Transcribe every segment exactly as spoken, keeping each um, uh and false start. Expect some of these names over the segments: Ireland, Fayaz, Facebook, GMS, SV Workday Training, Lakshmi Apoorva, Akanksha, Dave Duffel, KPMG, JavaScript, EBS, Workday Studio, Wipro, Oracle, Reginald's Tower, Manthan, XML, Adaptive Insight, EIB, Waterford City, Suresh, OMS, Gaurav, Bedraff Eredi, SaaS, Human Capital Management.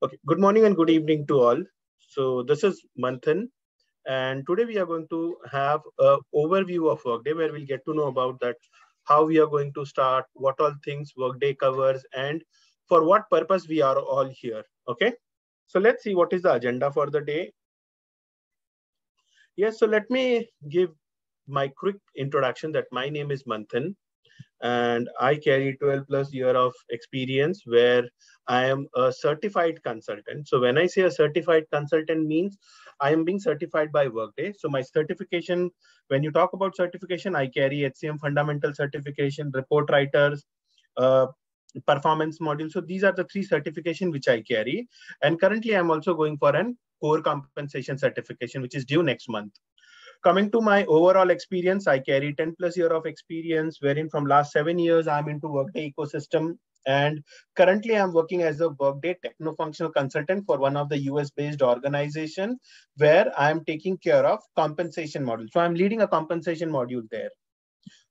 Okay, good morning and good evening to all. So this is Manthan, and today we are going to have an overview of Workday where we'll get to know about that, how we are going to start, what all things Workday covers, and for what purpose we are all here. Okay, so let's see what is the agenda for the day. Yes, so let me give my quick introduction that my name is Manthan. And I carry twelve plus years of experience where I am a certified consultant. So when I say a certified consultant means I am being certified by Workday. So my certification, when you talk about certification, I carry H C M fundamental certification, report writers, uh, performance module. So these are the three certifications which I carry. And currently I'm also going for an core compensation certification, which is due next month. Coming to my overall experience, I carry ten plus years of experience, wherein from last seven years, I'm into Workday ecosystem. And currently I'm working as a Workday techno-functional consultant for one of the U S based organization where I'm taking care of compensation model. So I'm leading a compensation module there.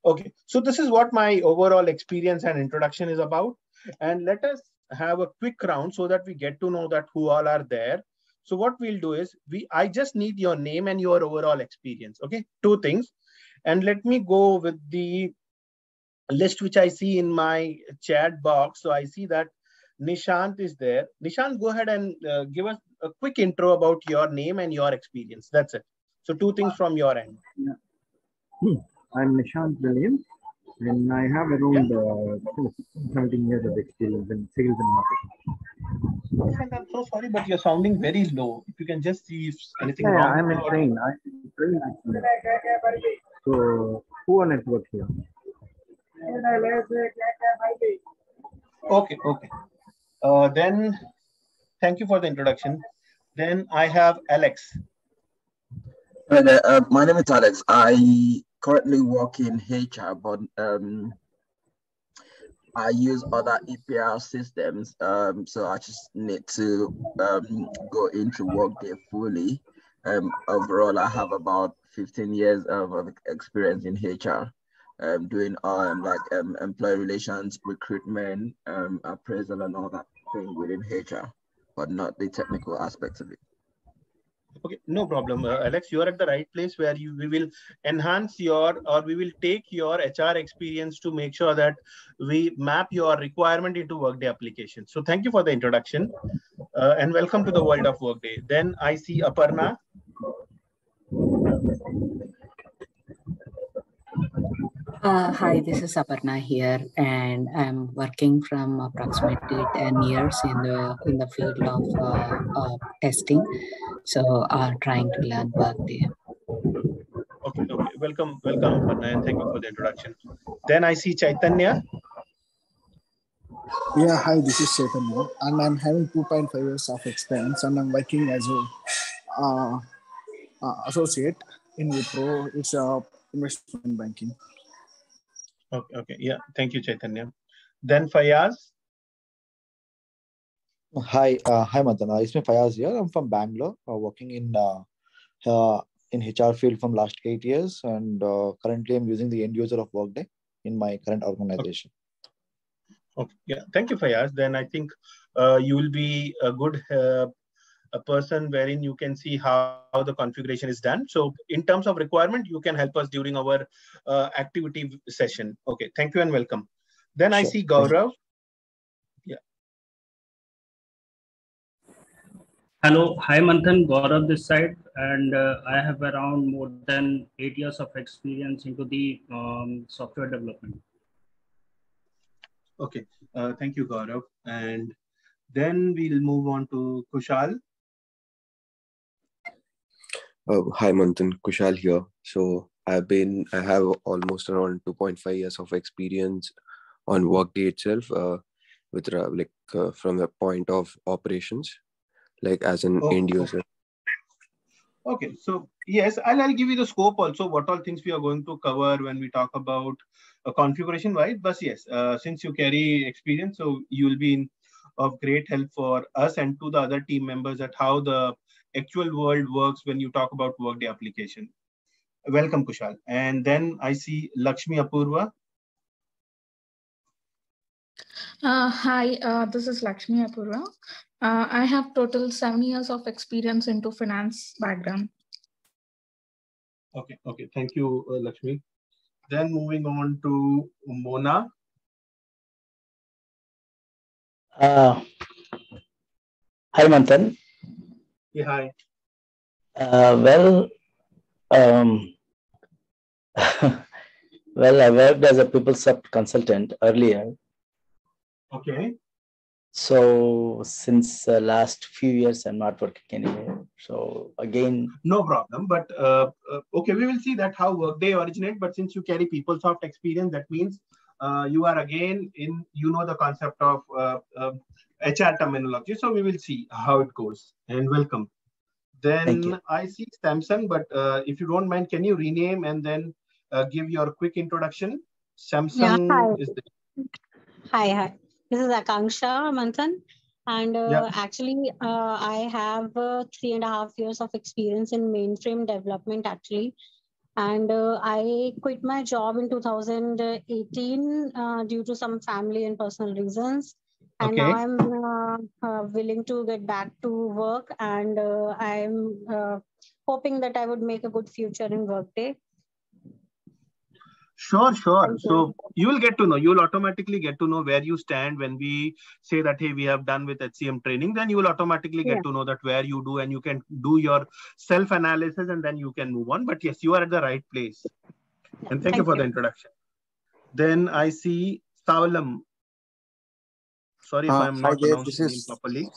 Okay, so this is what my overall experience and introduction is about. And let us have a quick round so that we get to know that who all are there. So what we'll do is we, I just need your name and your overall experience. Okay, two things. And let me go with the list, which I see in my chat box. So I see that Nishant is there. Nishant, go ahead and uh, give us a quick intro about your name and your experience. That's it. So two things from your end. Yeah. Hmm. I'm Nishant Williams, and I have around yeah. uh, seventeen years of experience in sales and marketing. I'm so sorry, but you're sounding very low. If you can just see if anything yeah, wrong. I'm in train. I'm in train actually. So, poor network here. Okay, okay. Uh, then, thank you for the introduction. Then I have Alex. Uh, uh, my name is Alex. I currently work in H R, but um, I use other E P R systems, um, so I just need to um, go into Workday fully. Um, overall, I have about fifteen years of, of experience in H R, um, doing um, like um, employee relations, recruitment, um, appraisal, and all that thing within H R, but not the technical aspects of it. Okay, no problem, uh, Alex. You are at the right place where you we will enhance your or we will take your H R experience to make sure that we map your requirement into Workday application. So thank you for the introduction uh, and welcome to the world of Workday. Then I see Aparna. Uh, hi, this is Aparna here, and I'm working from approximately ten years in the in the field of uh, uh, testing. So, uh, trying to learn Workday. Okay, okay, welcome, welcome, Aparna, and thank you for the introduction. Then I see Chaitanya. Yeah, hi, this is Chaitanya, and I'm having two point five years of experience, and I'm working as a uh, uh, associate in Wipro. It's a investment banking. Okay, okay, yeah, thank you, Chaitanya. Then Fayaz. Hi, uh, hi, Manthan. It's me, Fayaz here. I'm from Bangalore, uh, working in uh, uh, in H R field from last eight years, and uh, currently I'm using the end user of Workday in my current organization. Okay, okay. Yeah, thank you, Fayaz. Then I think uh, you will be a good uh, a person wherein you can see how, how the configuration is done. So in terms of requirement, you can help us during our uh, activity session. Okay, thank you and welcome. Then sure. I see Gaurav. Yeah. Hello, hi Manthan, Gaurav this side, and uh, I have around more than eight years of experience into the um, software development. Okay, uh, thank you, Gaurav. And then we'll move on to Kushal. Oh, hi Manthan, Kushal here. So I've been, I have almost around two point five years of experience on Workday itself, uh, with uh, like uh, from the point of operations, like as an okay. end user. Okay, so yes, I'll, I'll give you the scope also, what all things we are going to cover when we talk about uh, configuration, right? But yes, uh, since you carry experience, so you'll be in of great help for us and to the other team members at how the actual world works when you talk about Workday application. Welcome, Kushal. And then I see Lakshmi Apoorva. Uh, hi, uh, this is Lakshmi Apoorva. Uh, I have total seven years of experience into finance background. Okay, okay. Thank you, uh, Lakshmi. Then moving on to Mona. Uh, hi, Manthan. Yeah, hi. Uh, well, um, well, I worked as a PeopleSoft consultant earlier. Okay. So since uh, last few years, I'm not working anymore. So again, no problem. But uh, uh, okay, we will see that how Workday originate. But since you carry PeopleSoft experience, that means uh, you are again in, you know, the concept of uh, uh, H R terminology. So we will see how it goes. And welcome. Then I see Samson, but uh, if you don't mind, can you rename and then uh, give your quick introduction? Samson yeah, is there. Hi, hi. This is Akanksha, Manthan, and uh, yeah. actually uh, I have uh, three and a half years of experience in mainframe development actually, and uh, I quit my job in two thousand eighteen uh, due to some family and personal reasons, and okay. now I'm uh, uh, willing to get back to work, and uh, I'm uh, hoping that I would make a good future in Workday. Sure, sure. You. So you will get to know, you will automatically get to know where you stand when we say that, hey, we have done with H C M training, then you will automatically get yeah. to know that where you do, and you can do your self-analysis and then you can move on. But yes, you are at the right place. Yeah. And thank, thank you for you. the introduction. Then I see Sawalam. Sorry uh, if I'm not pronouncing is... properly.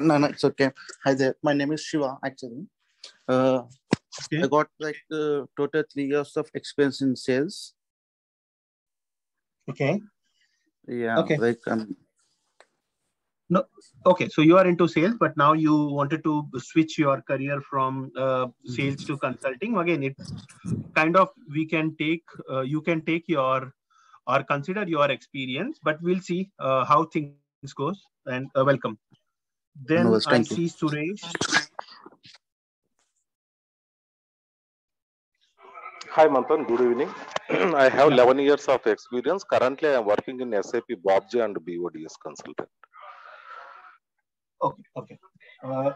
No, no, it's okay. Hi there. My name is Shiva, actually. Uh, Okay. I got like uh, total three years of experience in sales. Okay. Yeah. Okay. Like um. No. Okay. So you are into sales, but now you wanted to switch your career from uh, sales mm-hmm. to consulting. Again, it kind of we can take uh, you can take your or consider your experience, but we'll see uh, how things goes. And uh, welcome. Then no, I see Suresh. Hi, Manthan. Good evening. I have eleven years of experience. Currently, I am working in S A P B O D S and B O D S consultant. Okay, okay. Uh,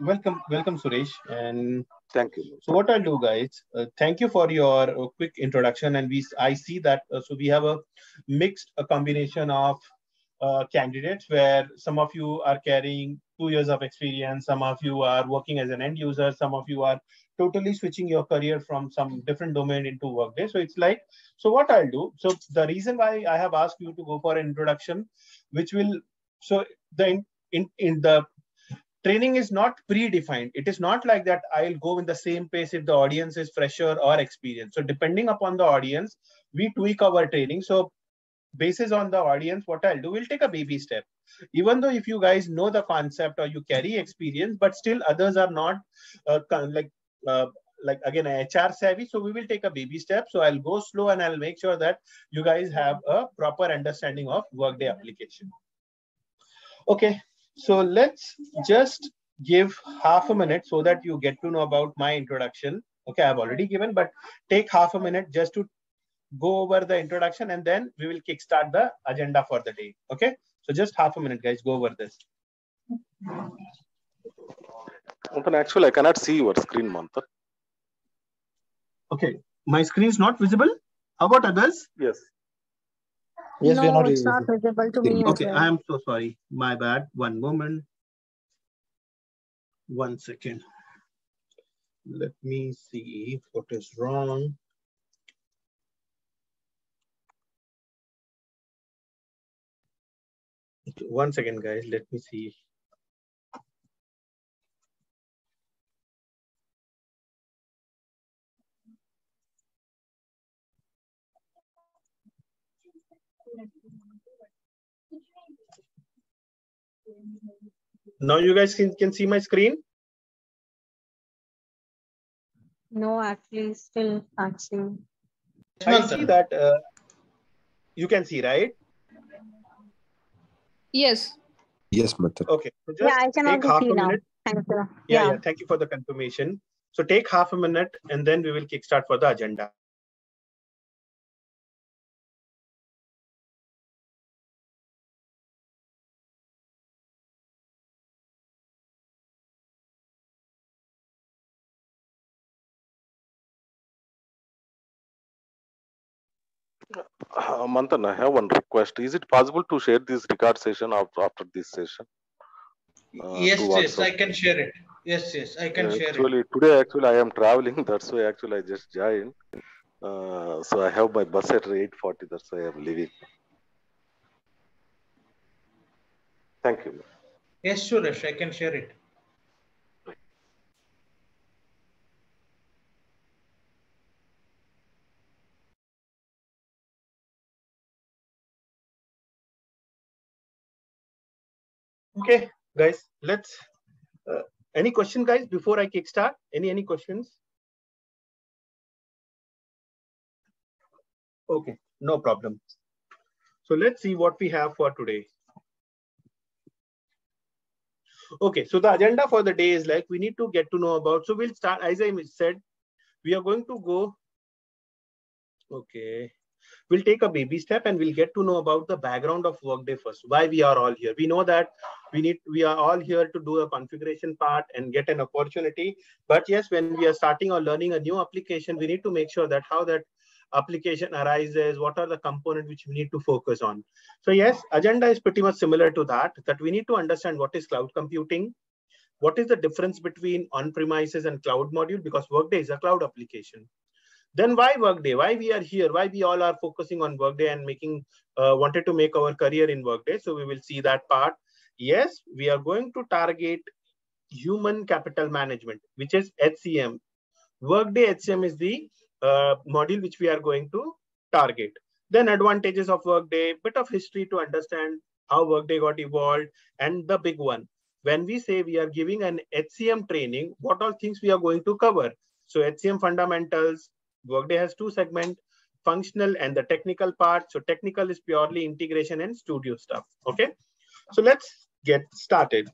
welcome, welcome, Suresh. And thank you. So, what I'll do, guys? Uh, thank you for your uh, quick introduction. And we, I see that. Uh, so we have a mixed a combination of uh, candidates, where some of you are carrying two years of experience, some of you are working as an end user, some of you are totally switching your career from some different domain into Workday. So it's like, so what I'll do, so the reason why I have asked you to go for an introduction, which will, so the in, in, in the training is not predefined. It is not like that I'll go in the same pace if the audience is fresher or experienced. So depending upon the audience, we tweak our training. So basis on the audience, what I'll do, we'll take a baby step. Even though if you guys know the concept or you carry experience, but still others are not uh, like, Uh, like again H R savvy, so we will take a baby step. So I'll go slow and I'll make sure that you guys have a proper understanding of Workday application. Okay, so let's just give half a minute so that you get to know about my introduction. Okay, I've already given, but take half a minute just to go over the introduction, and then we will kickstart the agenda for the day. Okay, so just half a minute, guys, go over this. Actually, I cannot see your screen, Manthan. Okay, my screen is not visible. How about others? Yes. Yes, no, we are not it's visible. not visible to me. Okay, well. I am so sorry. My bad. One moment. One second. Let me see what is wrong. One second, guys. Let me see. Now you guys can, can see my screen? No, actually still can't see. I see that uh, you can see, right? Yes. Yes, Manthan. Okay. So just yeah, I cannot take half see a now. Minute. Thank you. Yeah, yeah. yeah, thank you for the confirmation. So take half a minute and then we will kickstart for the agenda. Uh, Manthan, I have one request. Is it possible to share this record session after, after this session? Uh, yes, yes, I can share it. Yes, yes, I can yeah, share actually, it. Today, actually, I am traveling. That's why actually I just joined. Uh, so I have my bus at eight forty. That's why I am leaving. Thank you. Yes, Suresh, I can share it. Okay, guys, let's, uh, any question, guys, before I kickstart? Any, any questions? Okay, no problem. So let's see what we have for today. Okay, so the agenda for the day is like, we need to get to know about, so we'll start, as I said, we are going to go, okay. We'll take a baby step and we'll get to know about the background of Workday first, why we are all here. We know that we need, we are all here to do a configuration part and get an opportunity. But yes, when we are starting or learning a new application, we need to make sure that how that application arises, what are the components which we need to focus on. So yes, agenda is pretty much similar to that, that we need to understand what is cloud computing, what is the difference between on-premises and cloud module, because Workday is a cloud application. Then why Workday? Why we are here? Why we all are focusing on Workday and making, uh, wanted to make our career in Workday? So we will see that part. Yes, we are going to target human capital management, which is H C M. Workday H C M is the uh, module which we are going to target. Then advantages of Workday, bit of history to understand how Workday got evolved, and the big one. When we say we are giving an H C M training, what all things we are going to cover? So H C M fundamentals. Workday has two segments, functional and the technical part. So technical is purely integration and studio stuff. Okay. So let's get started.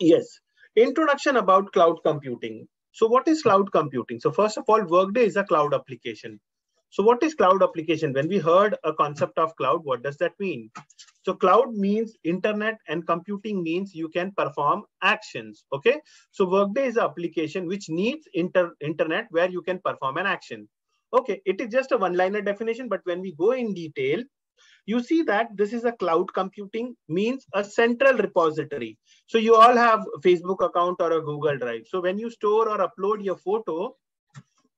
Yes. Introduction about cloud computing. So what is cloud computing? So first of all, Workday is a cloud application. So what is cloud application? When we heard a concept of cloud, what does that mean? So cloud means internet and computing means you can perform actions. Okay. So Workday is an application which needs inter internet where you can perform an action. Okay. It is just a one-liner definition, but when we go in detail, you see that this is a cloud computing means a central repository. So you all have a Facebook account or a Google Drive. So when you store or upload your photo,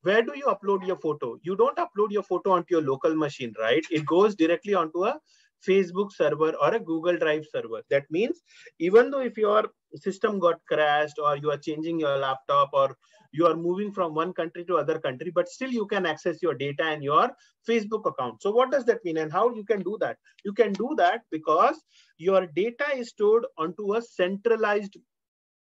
where do you upload your photo? You don't upload your photo onto your local machine, right? It goes directly onto a Facebook server or a Google Drive server. That means even though if your system got crashed or you are changing your laptop or you are moving from one country to other country, but still you can access your data and your Facebook account. So what does that mean and how you can do that? You can do that because your data is stored onto a centralized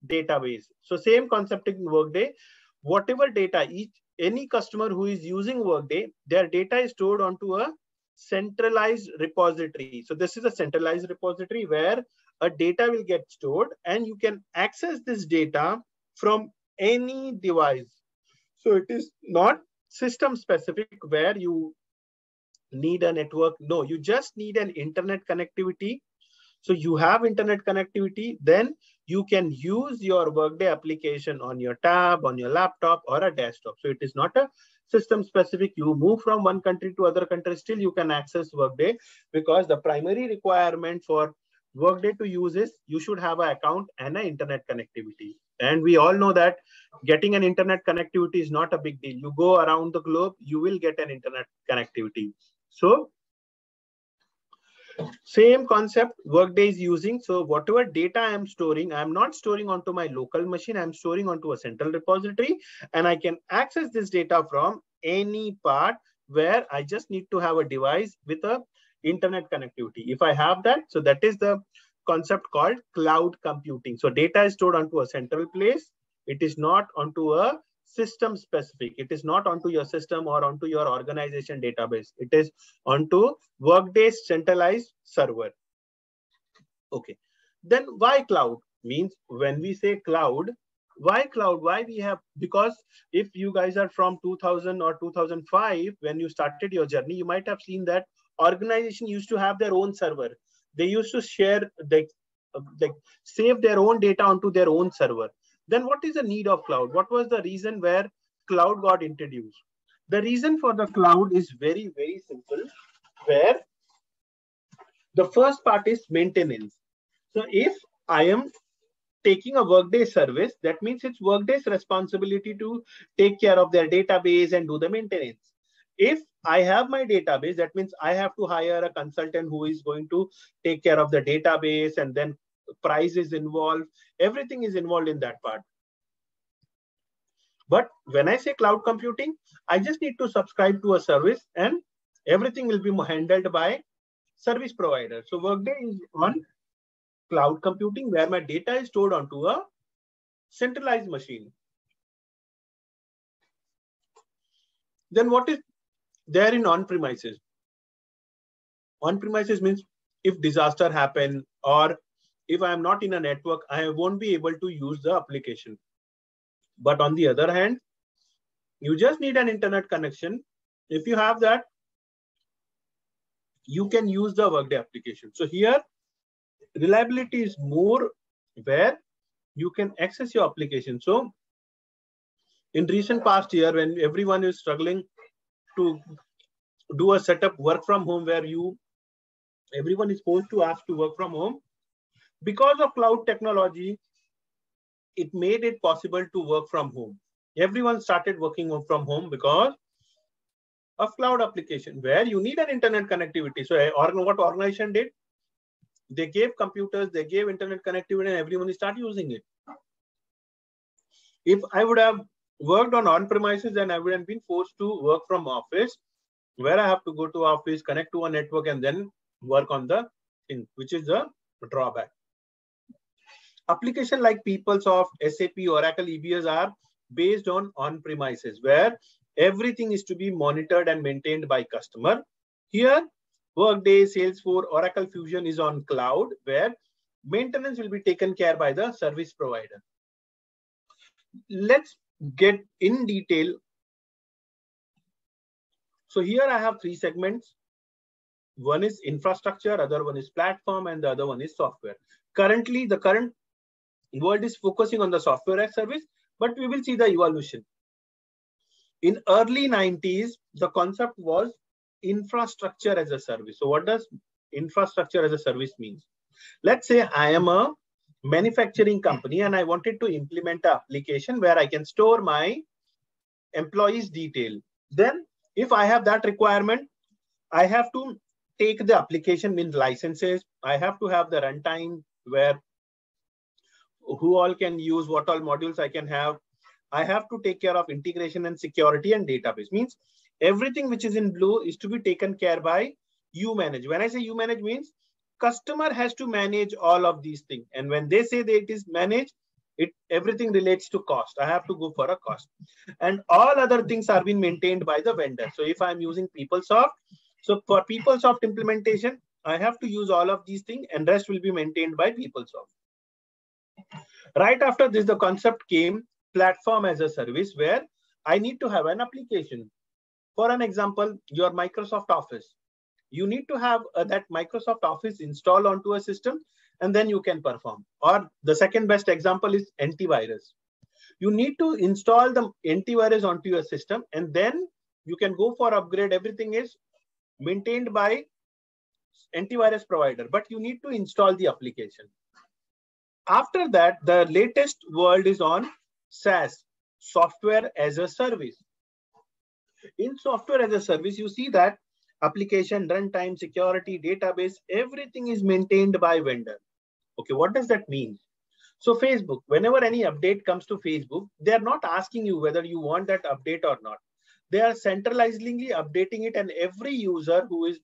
database. So same concept in Workday. Whatever data each any customer who is using Workday, their data is stored onto a centralized repository. So this is a centralized repository where a data will get stored and you can access this data from any device. So it is not system specific where you need a network. No, you just need an internet connectivity. So you have internet connectivity, then you can use your Workday application on your tab, on your laptop or a desktop. So it is not a system specific. You move from one country to other country, still you can access Workday because the primary requirement for Workday to use is you should have an account and an internet connectivity. And we all know that getting an internet connectivity is not a big deal. You go around the globe, you will get an internet connectivity. So same concept Workday is using. So whatever data I am storing, I am not storing onto my local machine. I am storing onto a central repository and I can access this data from any part where I just need to have a device with a internet connectivity. If I have that, so that is the concept called cloud computing. So data is stored onto a central place. It is not onto a system specific. It is not onto your system or onto your organization database. It is onto Workday's centralized server. Okay. Then why cloud? Means when we say cloud, why cloud? Why we have, because if you guys are from two thousand or two thousand five, when you started your journey, you might have seen that organization used to have their own server. They used to share, they, they save their own data onto their own server. Then what is the need of cloud? What was the reason where cloud got introduced? The reason for the cloud is very, very simple, where the first part is maintenance. So if I am taking a Workday service, that means it's Workday's responsibility to take care of their database and do the maintenance. If I have my database, that means I have to hire a consultant who is going to take care of the database, and then price is involved. Everything is involved in that part. But when I say cloud computing, I just need to subscribe to a service and everything will be handled by service provider. So Workday is one cloud computing where my data is stored onto a centralized machine. Then what is there in on-premises? On-premises means if disaster happen or if I am not in a network, I won't be able to use the application. But on the other hand, you just need an internet connection. If you have that, you can use the Workday application. So here, reliability is more where you can access your application. So in recent past year, when everyone is struggling to do a setup work from home, where you, everyone is forced to ask to work from home, because of cloud technology, it made it possible to work from home. Everyone started working from home because of cloud application, where you need an internet connectivity. So what organization did? They gave computers, they gave internet connectivity, and everyone started using it. If I would have worked on on-premises, then I would have been forced to work from office, where I have to go to office, connect to a network, and then work on the thing, which is the drawback. Application like PeopleSoft, S A P, Oracle, E B S are based on on-premises, where everything is to be monitored and maintained by customer. Here, Workday, Salesforce, Oracle Fusion is on cloud, where maintenance will be taken care by the service provider. Let's get in detail. So here I have three segments. One is infrastructure, other one is platform, and the other one is software. Currently, the current world is focusing on the software as service, but we will see the evolution. In early nineties, the concept was infrastructure as a service. So what does infrastructure as a service means? Let's say I am a manufacturing company and I wanted to implement an application where I can store my employees' detail. Then if I have that requirement, I have to take the application with licenses. I have to have the runtime where who all can use, what all modules I can have. I have to take care of integration and security and database. Means everything which is in blue is to be taken care by you manage. When I say you manage means customer has to manage all of these things. And when they say that it is managed, it everything relates to cost. I have to go for a cost. And all other things are being maintained by the vendor. So if I'm using PeopleSoft, so for PeopleSoft implementation, I have to use all of these things and rest will be maintained by PeopleSoft. Right after this, the concept came platform as a service where I need to have an application. For an example, your Microsoft Office. You need to have uh, that Microsoft Office installed onto a system and then you can perform. Or the second best example is antivirus. You need to install the antivirus onto your system and then you can go for upgrade. Everything is maintained by antivirus provider, but you need to install the application. After that, the latest world is on SaaS, software as a service. In software as a service, you see that application, runtime, security, database, everything is maintained by vendor. Okay, what does that mean? So Facebook, whenever any update comes to Facebook, they are not asking you whether you want that update or not. They are centralizingly updating it and every user who is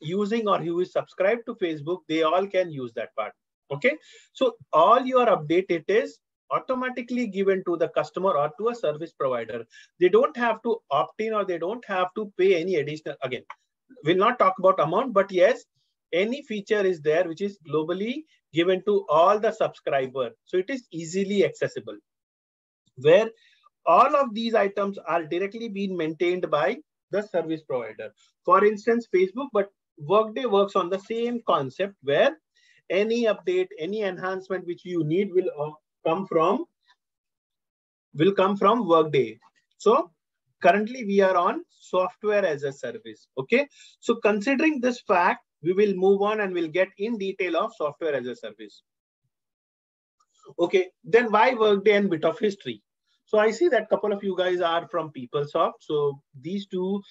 using or who is subscribed to Facebook, they all can use that part. Okay, so all your update, it is automatically given to the customer or to a service provider. They don't have to opt in or they don't have to pay any additional. Again, we'll not talk about amount, but yes, any feature is there which is globally given to all the subscriber. So it is easily accessible. Where all of these items are directly being maintained by the service provider. For instance, Facebook, but Workday works on the same concept where any update, any enhancement which you need will come from will come from Workday. So currently we are on software as a service. Okay. So considering this fact, we will move on and we'll get in detail of software as a service. Okay. Then why Workday and bit of history? So I see that a couple of you guys are from PeopleSoft. So these two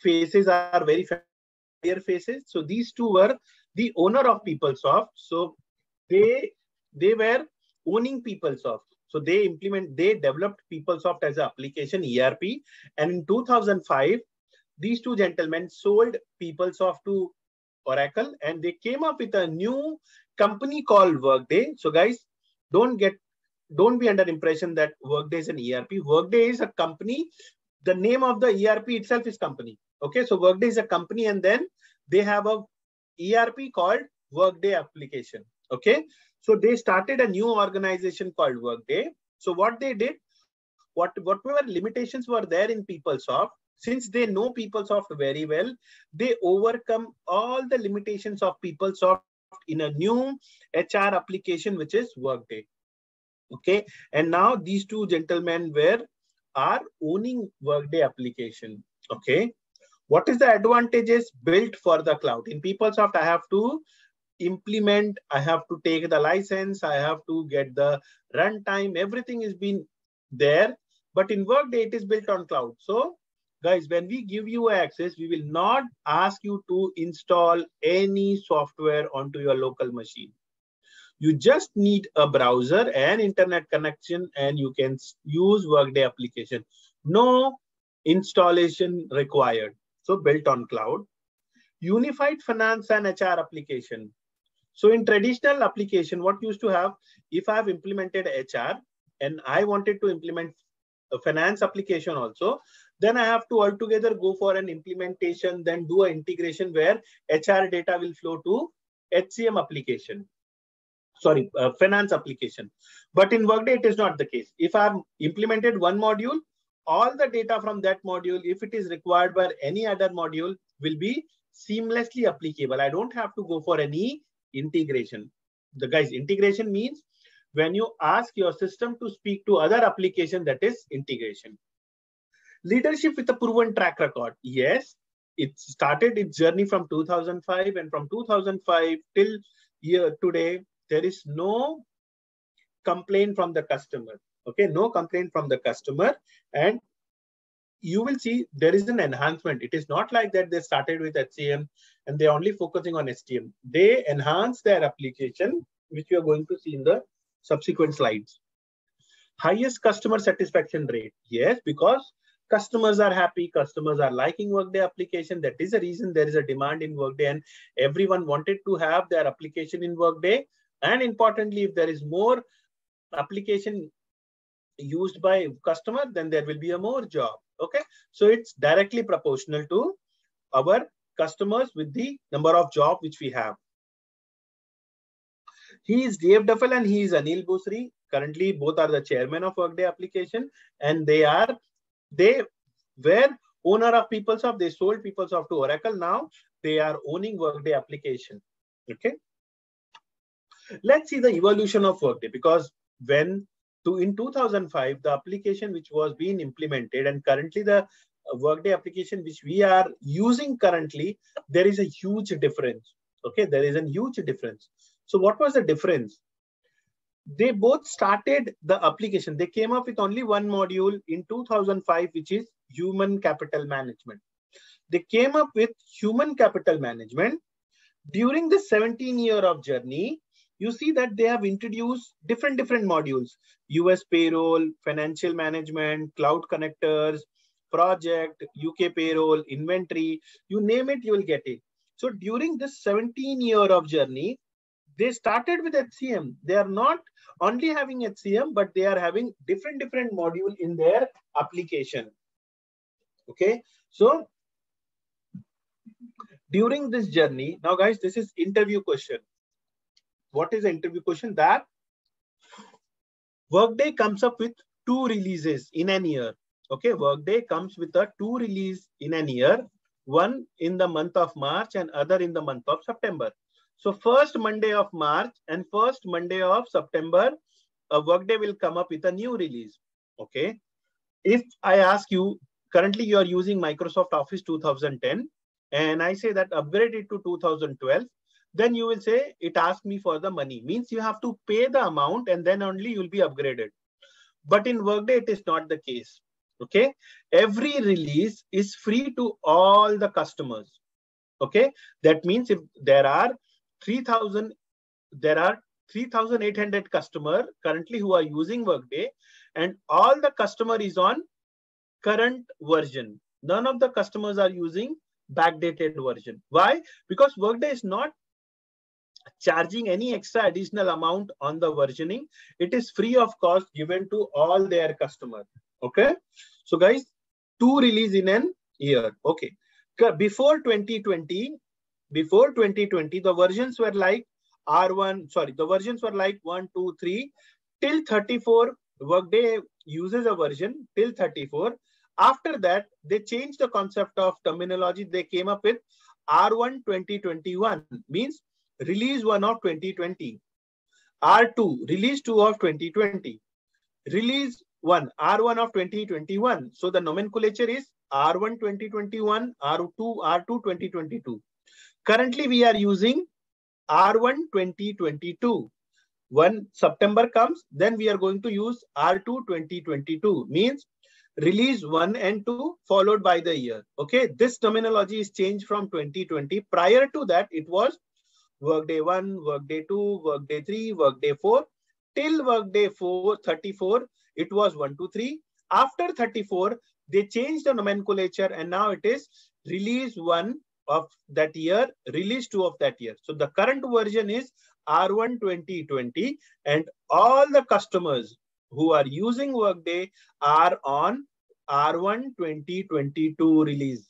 faces are very familiar faces. So these two were the owner of PeopleSoft. So they, they were owning PeopleSoft. So they implement, they developed PeopleSoft as an application E R P. And in two thousand five, these two gentlemen sold PeopleSoft to Oracle and they came up with a new company called Workday. So guys, don't get, don't be under impression that Workday is an E R P. Workday is a company. The name of the E R P itself is company. Okay. So Workday is a company and then they have a E R P called Workday application. Okay. So they started a new organization called Workday. So what they did, what, whatever limitations were there in PeopleSoft, since they know PeopleSoft very well, they overcome all the limitations of PeopleSoft in a new H R application, which is Workday. Okay. And now these two gentlemen were, are owning Workday application. Okay. What is the advantages built for the cloud? In PeopleSoft, I have to implement, I have to take the license, I have to get the runtime, everything is been there. But in Workday, it is built on cloud. So guys, when we give you access, we will not ask you to install any software onto your local machine. You just need a browser and internet connection and you can use Workday application. No installation required. So built on cloud. Unified finance and H R application. So in traditional application, what used to have, if I have implemented H R and I wanted to implement a finance application also, then I have to altogether go for an implementation, then do an integration where H R data will flow to H C M application, sorry, uh, finance application. But in Workday, it is not the case. If I've implemented one module, all the data from that module, if it is required by any other module, will be seamlessly applicable. I don't have to go for any integration. The guys, integration means when you ask your system to speak to other application, that is integration. Leadership with a proven track record. Yes, it started its journey from two thousand five and from two thousand five till year today, there is no complaint from the customer. Okay, no complaint from the customer. And you will see there is an enhancement. It is not like that they started with H C M and they're only focusing on H C M. They enhance their application, which you are going to see in the subsequent slides. Highest customer satisfaction rate. Yes, because customers are happy. Customers are liking Workday application. That is the reason there is a demand in Workday and everyone wanted to have their application in Workday. And importantly, if there is more application used by customer, then there will be a more job. Okay. So it's directly proportional to our customers with the number of job which we have. He is Dave Duffel and he is Anil Bhusri. Currently, both are the chairman of Workday application and they are, they were owner of PeopleSoft. They sold PeopleSoft to Oracle. Now they are owning Workday application. Okay. Let's see the evolution of Workday because when So in two thousand five, the application which was being implemented and currently the Workday application which we are using currently, there is a huge difference. Okay, there is a huge difference. So what was the difference? They both started the application. They came up with only one module in two thousand five, which is human capital management. They came up with human capital management. During the seventeen year of journey, you see that they have introduced different, different modules, U S payroll, financial management, cloud connectors, project, U K payroll, inventory, you name it, you will get it. So during this seventeen year of journey, they started with H C M. They are not only having H C M, but they are having different, different module in their application. Okay. So during this journey, now guys, this is interview question. What is the interview question? That Workday comes up with two releases in an year. Okay, Workday comes with a two release in an year, one in the month of March and other in the month of September. So first Monday of March and first Monday of September, a Workday will come up with a new release. Okay, if I ask you currently you are using Microsoft Office two thousand ten, and I say that upgrade it to two thousand twelve, then you will say it asked me for the money. Means you have to pay the amount and then only you'll be upgraded. But in Workday, it is not the case. Okay. Every release is free to all the customers. Okay. That means if there are three thousand, there are three thousand eight hundred customers currently who are using Workday, and all the customer is on current version. None of the customers are using backdated version. Why? Because Workday is not charging any extra additional amount on the versioning. It is free of cost given to all their customers. Okay. So guys, two release in an year. Okay. Before twenty twenty, before twenty twenty, the versions were like R one, sorry, the versions were like one, two, three, till thirty-four. Workday uses a version till thirty-four. After that, they changed the concept of terminology. They came up with R one twenty twenty-one, means release one of twenty twenty, R two, release two of twenty twenty, release one, R one of twenty twenty-one. So the nomenclature is R one twenty twenty-one, R two, R two twenty twenty-two. Currently, we are using R one twenty twenty-two. When September comes, then we are going to use R two twenty twenty-two, means release one and two followed by the year. Okay, this terminology is changed from twenty twenty. Prior to that, it was Workday one, Workday two, Workday three, Workday four. Till Workday four, thirty-four, it was one, two, three. After thirty-four, they changed the nomenclature and now it is release one of that year, release two of that year. So the current version is R one twenty twenty, and all the customers who are using Workday are on R one twenty twenty-two release.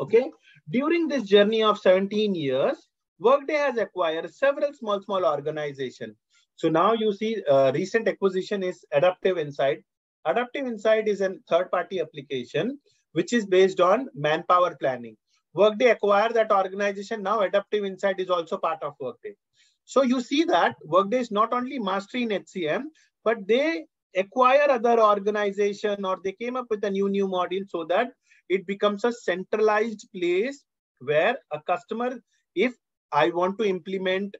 Okay. During this journey of seventeen years, Workday has acquired several small, small organizations. So now you see uh, recent acquisition is Adaptive Insight. Adaptive Insight is a third-party application which is based on manpower planning. Workday acquired that organization. Now Adaptive Insight is also part of Workday. So you see that Workday is not only mastery in H C M, but they acquire other organization or they came up with a new, new model so that it becomes a centralized place where a customer, if I want to implement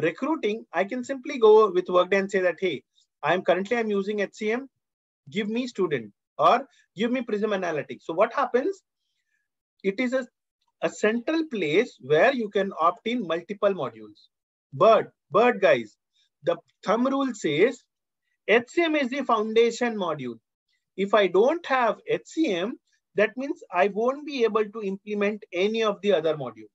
recruiting, I can simply go with Workday and say that, hey, I'm currently I'm using H C M, give me student or give me Prism Analytics. So what happens? It is a, a central place where you can opt in multiple modules. But, but guys, the thumb rule says H C M is the foundation module. If I don't have H C M, that means I won't be able to implement any of the other module.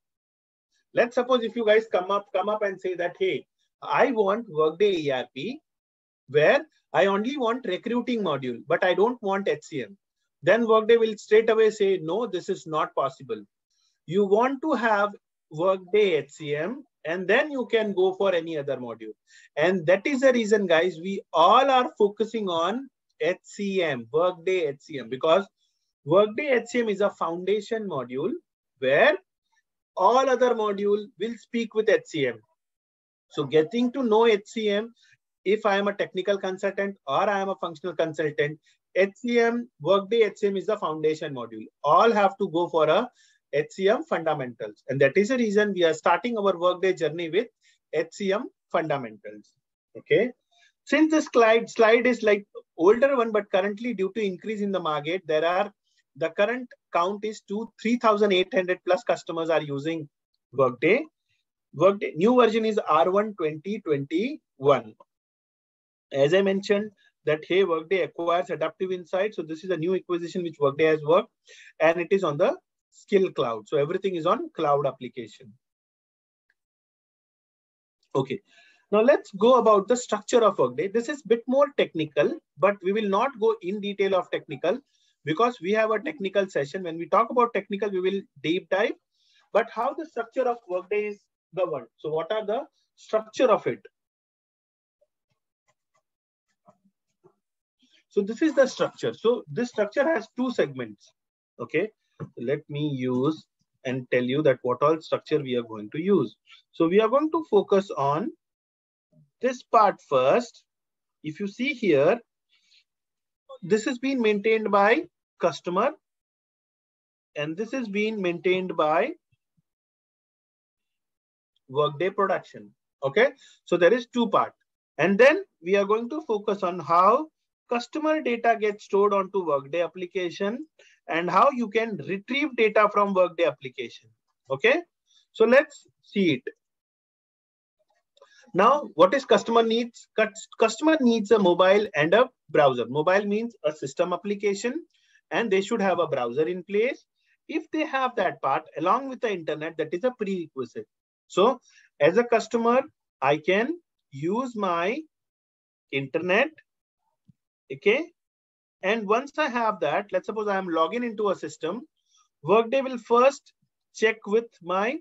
Let's suppose if you guys come up, come up and say that, hey, I want Workday E R P where I only want recruiting module, but I don't want H C M. Then Workday will straight away say, no, this is not possible. You want to have Workday H C M, and then you can go for any other module. And that is the reason, guys, we all are focusing on H C M, Workday H C M, because Workday H C M is a foundation module where all other module will speak with H C M. So getting to know H C M, if I am a technical consultant or I am a functional consultant, H C M, Workday H C M is the foundation module. All have to go for a H C M fundamentals. And that is the reason we are starting our Workday journey with H C M fundamentals. Okay. Since this slide, slide is like older one, but currently due to increase in the market, there are the current count is to three thousand eight hundred plus customers are using Workday. Workday new version is R one twenty twenty-one. As I mentioned, that hey, Workday acquires Adaptive Insight. So this is a new acquisition which Workday has worked, and it is on the Skill Cloud. So everything is on cloud application. Okay. Now let's go about the structure of Workday. This is a bit more technical, but we will not go in detail of technical because we have a technical session. When we talk about technical, we will deep dive, but how the structure of Workday is governed. So what are the structure of it? So this is the structure. So this structure has two segments. Okay. Let me use and tell you that what all structure we are going to use. So we are going to focus on this part first. If you see here, this has been maintained by customer, and this is being maintained by Workday production. Okay, so there is two part, and then we are going to focus on how customer data gets stored onto Workday application and how you can retrieve data from Workday application. Okay, so let's see it. Now, what is customer needs? Customer needs a mobile and a browser. Mobile means a system application, and they should have a browser in place. If they have that part along with the internet, that is a prerequisite. So as a customer, I can use my internet. Okay. And once I have that, let's suppose I am logging into a system, Workday will first check with my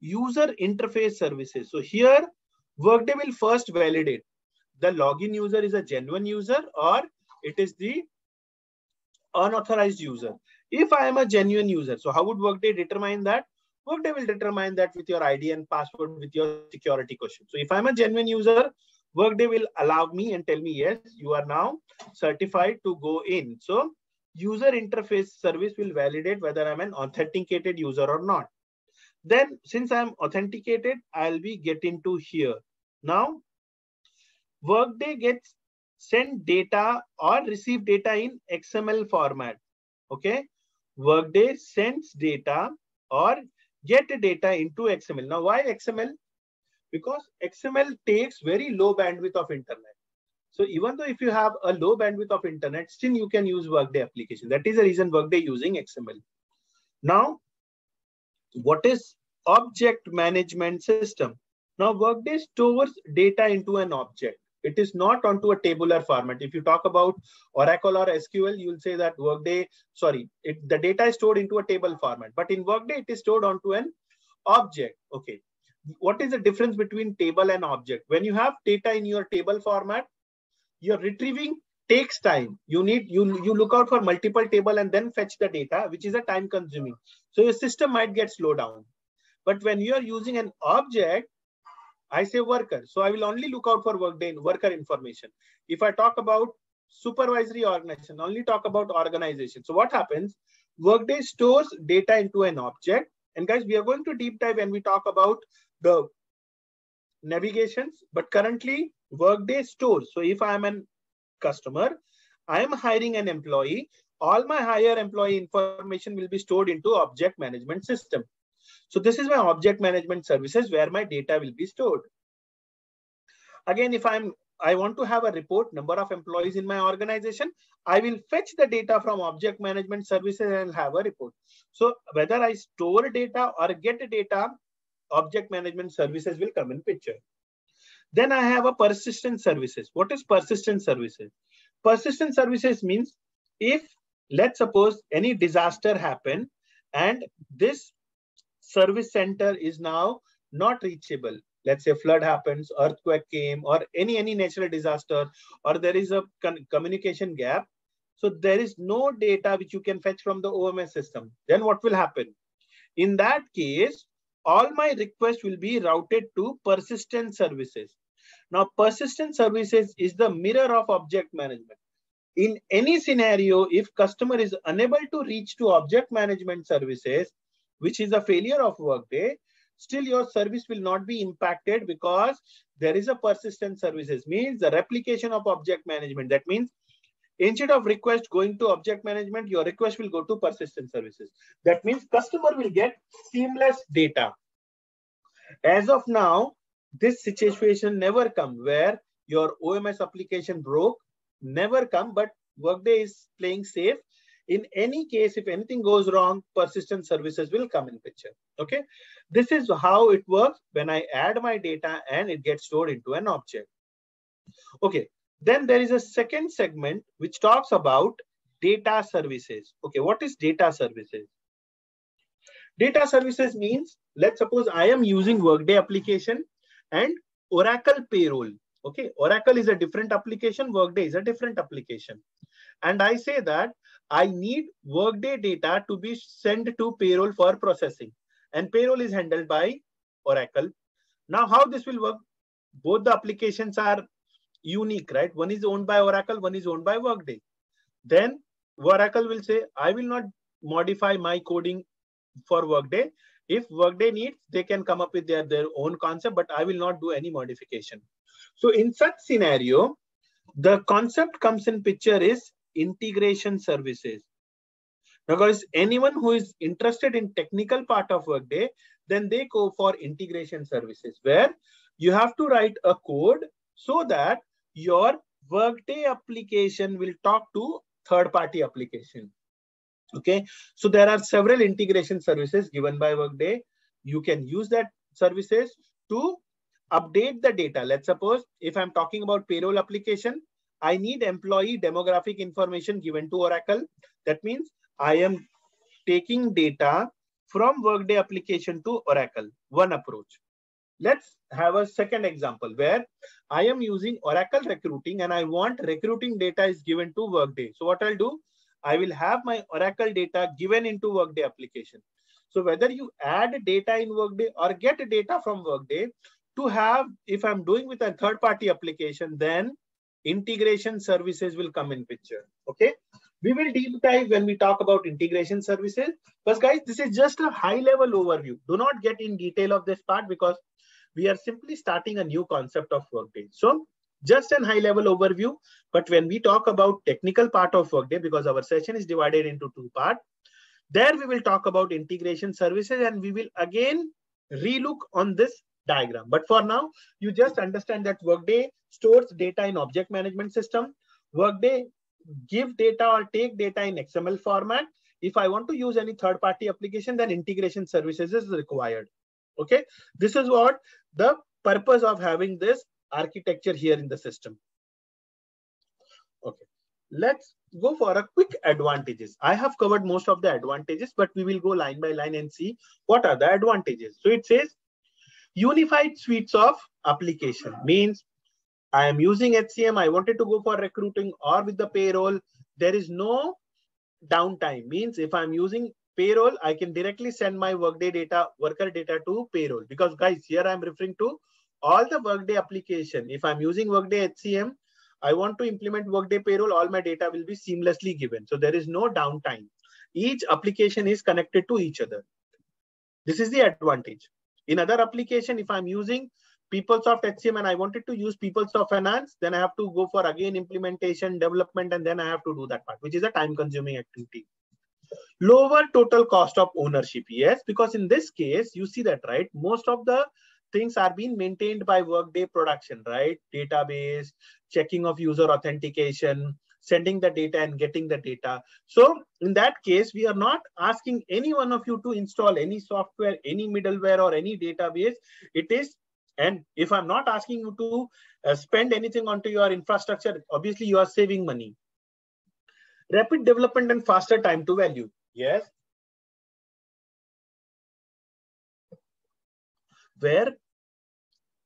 user interface services. So here, Workday will first validate the login user is a genuine user or it is the unauthorized user. If I am a genuine user, so how would Workday determine that? Workday will determine that with your I D and password, with your security question. So if I'm a genuine user, Workday will allow me and tell me, yes, you are now certified to go in. So user interface service will validate whether I'm an authenticated user or not. Then since I'm authenticated, I'll be get into here. Now, Workday gets sent data or receive data in X M L format. Okay, Workday sends data or get data into X M L. Now, why X M L? Because X M L takes very low bandwidth of internet. So even though if you have a low bandwidth of internet, still you can use Workday application. That is the reason Workday using X M L. Now, what is object management system? Now, Workday stores data into an object. It is not onto a tabular format. If you talk about Oracle or S Q L, you will say that Workday, sorry, it, the data is stored into a table format. But in Workday, it is stored onto an object. Okay. What is the difference between table and object? When you have data in your table format, your retrieving takes time. You need you, you look out for multiple table and then fetch the data, which is a time consuming. So your system might get slowed down. But when you are using an object, I say worker. So I will only look out for workday worker information. If I talk about supervisory organization, only talk about organization. So what happens? Workday stores data into an object. And guys, we are going to deep dive when we talk about the navigations, but currently Workday stores. So if I am a customer, I am hiring an employee, all my hire employee information will be stored into object management system. So this is my object management services where my data will be stored. Again, if I'm, I want to have a report, number of employees in my organization, I will fetch the data from object management services and have a report. So whether I store data or get data, object management services will come in picture. Then I have a persistent services. What is persistent services? Persistent services means if, let's suppose any disaster happened and this service center is now not reachable. Let's say flood happens, earthquake came, or any, any natural disaster, or there is a con- communication gap. So there is no data which you can fetch from the O M S system. Then what will happen? In that case, all my requests will be routed to persistent services. Now, persistent services is the mirror of object management. In any scenario, if customer is unable to reach to object management services, which is a failure of Workday, still your service will not be impacted because there is a persistent services, means the replication of object management. That means instead of request going to object management, your request will go to persistent services. That means customer will get seamless data. As of now, this situation never come where your O M S application broke, never come, but Workday is playing safe. In any case, if anything goes wrong, persistent services will come in picture. Okay, this is how it works when I add my data and it gets stored into an object. Okay, then there is a second segment which talks about data services. Okay, what is data services? Data services means, let's suppose I am using Workday application and Oracle payroll. Okay, Oracle is a different application, Workday is a different application. And I say that I need Workday data to be sent to payroll for processing, and payroll is handled by Oracle. Now, how this will work? Both the applications are unique, right? One is owned by Oracle, one is owned by Workday. Then Oracle will say, I will not modify my coding for Workday. If Workday needs, they can come up with their, their own concept, but I will not do any modification. So in such scenario, the concept comes in picture is integration services. Because anyone who is interested in technical part of Workday, then they go for integration services, where you have to write a code so that your Workday application will talk to third-party application. Okay, so there are several integration services given by Workday. You can use that services to update the data. Let's suppose if I'm talking about payroll application, I need employee demographic information given to Oracle. That means I am taking data from Workday application to Oracle, one approach. Let's have a second example where I am using Oracle recruiting and I want recruiting data is given to Workday. So what I'll do, I will have my Oracle data given into Workday application. So whether you add data in Workday or get data from Workday to have, if I'm doing with a third party application, then integration services will come in picture. Okay. We will deep dive when we talk about integration services. First, guys, this is just a high level overview. Do not get in detail of this part because we are simply starting a new concept of Workday. So just a high level overview. But when we talk about technical part of Workday, because our session is divided into two parts, there we will talk about integration services and we will again relook on this diagram. But for now, you just understand that Workday stores data in object management system. Workday give data or take data in X M L format. If I want to use any third-party application, then integration services is required. Okay, this is what the purpose of having this architecture here in the system. Okay, let's go for a quick advantages. I have covered most of the advantages, but we will go line by line and see what are the advantages. So it says unified suites of application means I am using H C M, I wanted to go for recruiting or with the payroll. There is no downtime. Means if I'm using payroll, I can directly send my Workday data, worker data to payroll. Because guys, here I'm referring to all the Workday application. If I'm using Workday H C M, I want to implement Workday payroll, all my data will be seamlessly given. So there is no downtime. Each application is connected to each other. This is the advantage. In other application, if I'm using PeopleSoft H C M and I wanted to use PeopleSoft Finance, then I have to go for again implementation, development, and then I have to do that part, which is a time-consuming activity. Lower total cost of ownership, yes, because in this case, you see that, right? Most of the things are being maintained by Workday production, right? Database, checking of user authentication, sending the data and getting the data. So in that case, we are not asking any one of you to install any software, any middleware, or any database. It is And if I'm not asking you to uh, spend anything onto your infrastructure, obviously you are saving money. Rapid development and faster time to value. Yes. Where,